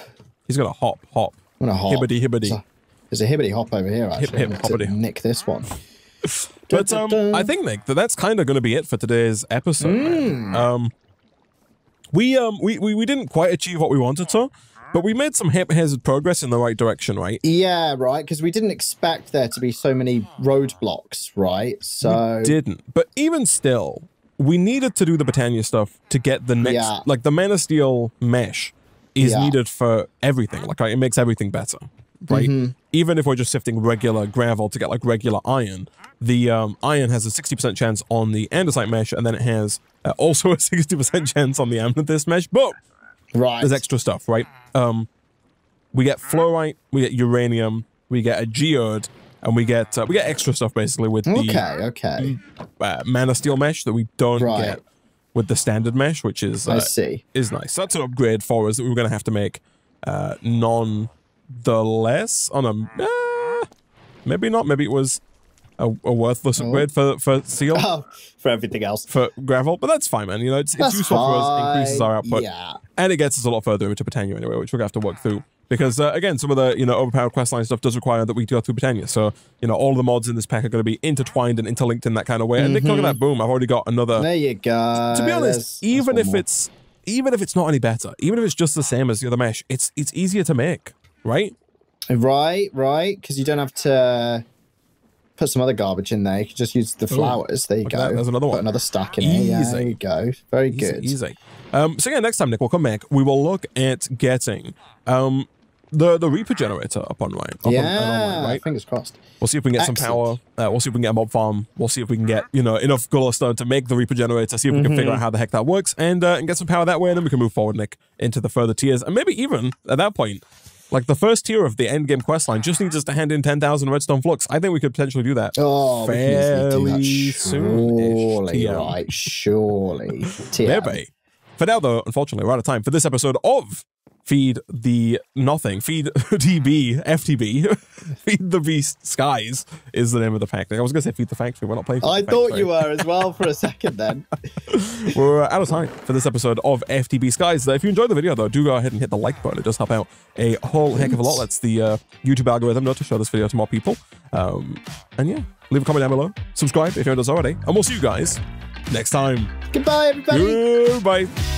He's gonna hop, hop. I'm gonna hop. Hibbity, hibbity. So, there's a hibbity hop over here. Actually, hip, hip, hoppity. Nick this one. But um, I think Nick, that that's kind of gonna be it for today's episode. Mm. Man. Um, we um, we, we we didn't quite achieve what we wanted to. But we made some haphazard progress in the right direction, right? Yeah, right, because we didn't expect there to be so many roadblocks, right? So we didn't. But even still, we needed to do the Britannia stuff to get the next... Yeah. Like, the Man of Steel mesh is yeah. needed for everything. Like, it makes everything better, right? Mm-hmm. Even if we're just sifting regular gravel to get, like, regular iron, the um, iron has a sixty percent chance on the andesite mesh, and then it has uh, also a sixty percent chance on the amethyst mesh. But... Right. There's extra stuff, right? Um, we get fluorite, we get uranium, we get a geode, and we get uh, we get extra stuff basically with the okay, okay. Uh, mana steel mesh that we don't right. get with the standard mesh, which is uh, I see is nice. So that's an upgrade for us that we were going to have to make. Uh, nonetheless, on a uh, maybe not, maybe it was a, a worthless upgrade oh. for for steel oh, for everything else for gravel, but that's fine, man. You know, it's that's it's useful fine. for us, increases our output. Yeah. And it gets us a lot further into Britannia anyway, which we're going to have to work through. Because, uh, again, some of the, you know, overpowered questline stuff does require that we go through Britannia. So, you know, all the mods in this pack are going to be intertwined and interlinked in that kind of way. Mm-hmm. And Nick, look at that, boom, I've already got another... There you go. To be honest, there's, even there's if more. it's even if it's not any better, even if it's just the same as the other mesh, it's it's easier to make, right? Right, right, because you don't have to put some other garbage in there. You can just use the flowers. Ooh, there you go. That. There's another one. Put another stack in easy. there. Yeah, there you go. Very easy, good. Easy. Um, so yeah, next time, Nick, we'll come back. We will look at getting um, the the Reaper generator up on right. Up yeah, on, online, right? Fingers crossed. We'll see if we can get Excellent. some power. Uh, we'll see if we can get a mob farm. We'll see if we can get you know enough glowstone to make the Reaper generator. See if we mm-hmm. can figure out how the heck that works and uh, and get some power that way. And then we can move forward, Nick, into the further tiers. And maybe even at that point, like the first tier of the endgame questline just needs us to hand in ten thousand redstone flux. I think we could potentially do that. Oh, fairly we can do that. Surely, soon-ish. Surely, right? Surely. Maybe. For now, though, unfortunately, we're out of time for this episode of Feed the Nothing. Feed D B, F T B. Feed the Beast Skies is the name of the factory. I was going to say Feed the Factory. We're not playing Feed I the thought factory. You were as well for a second then. We're out of time for this episode of F T B Skies. If you enjoyed the video, though, do go ahead and hit the like button. It does help out a whole heck of a lot. That's the uh, YouTube algorithm, not to show this video to more people. Um, and yeah, leave a comment down below. Subscribe if you haven't already. And we'll see you guys next time. Goodbye, everybody. Goodbye.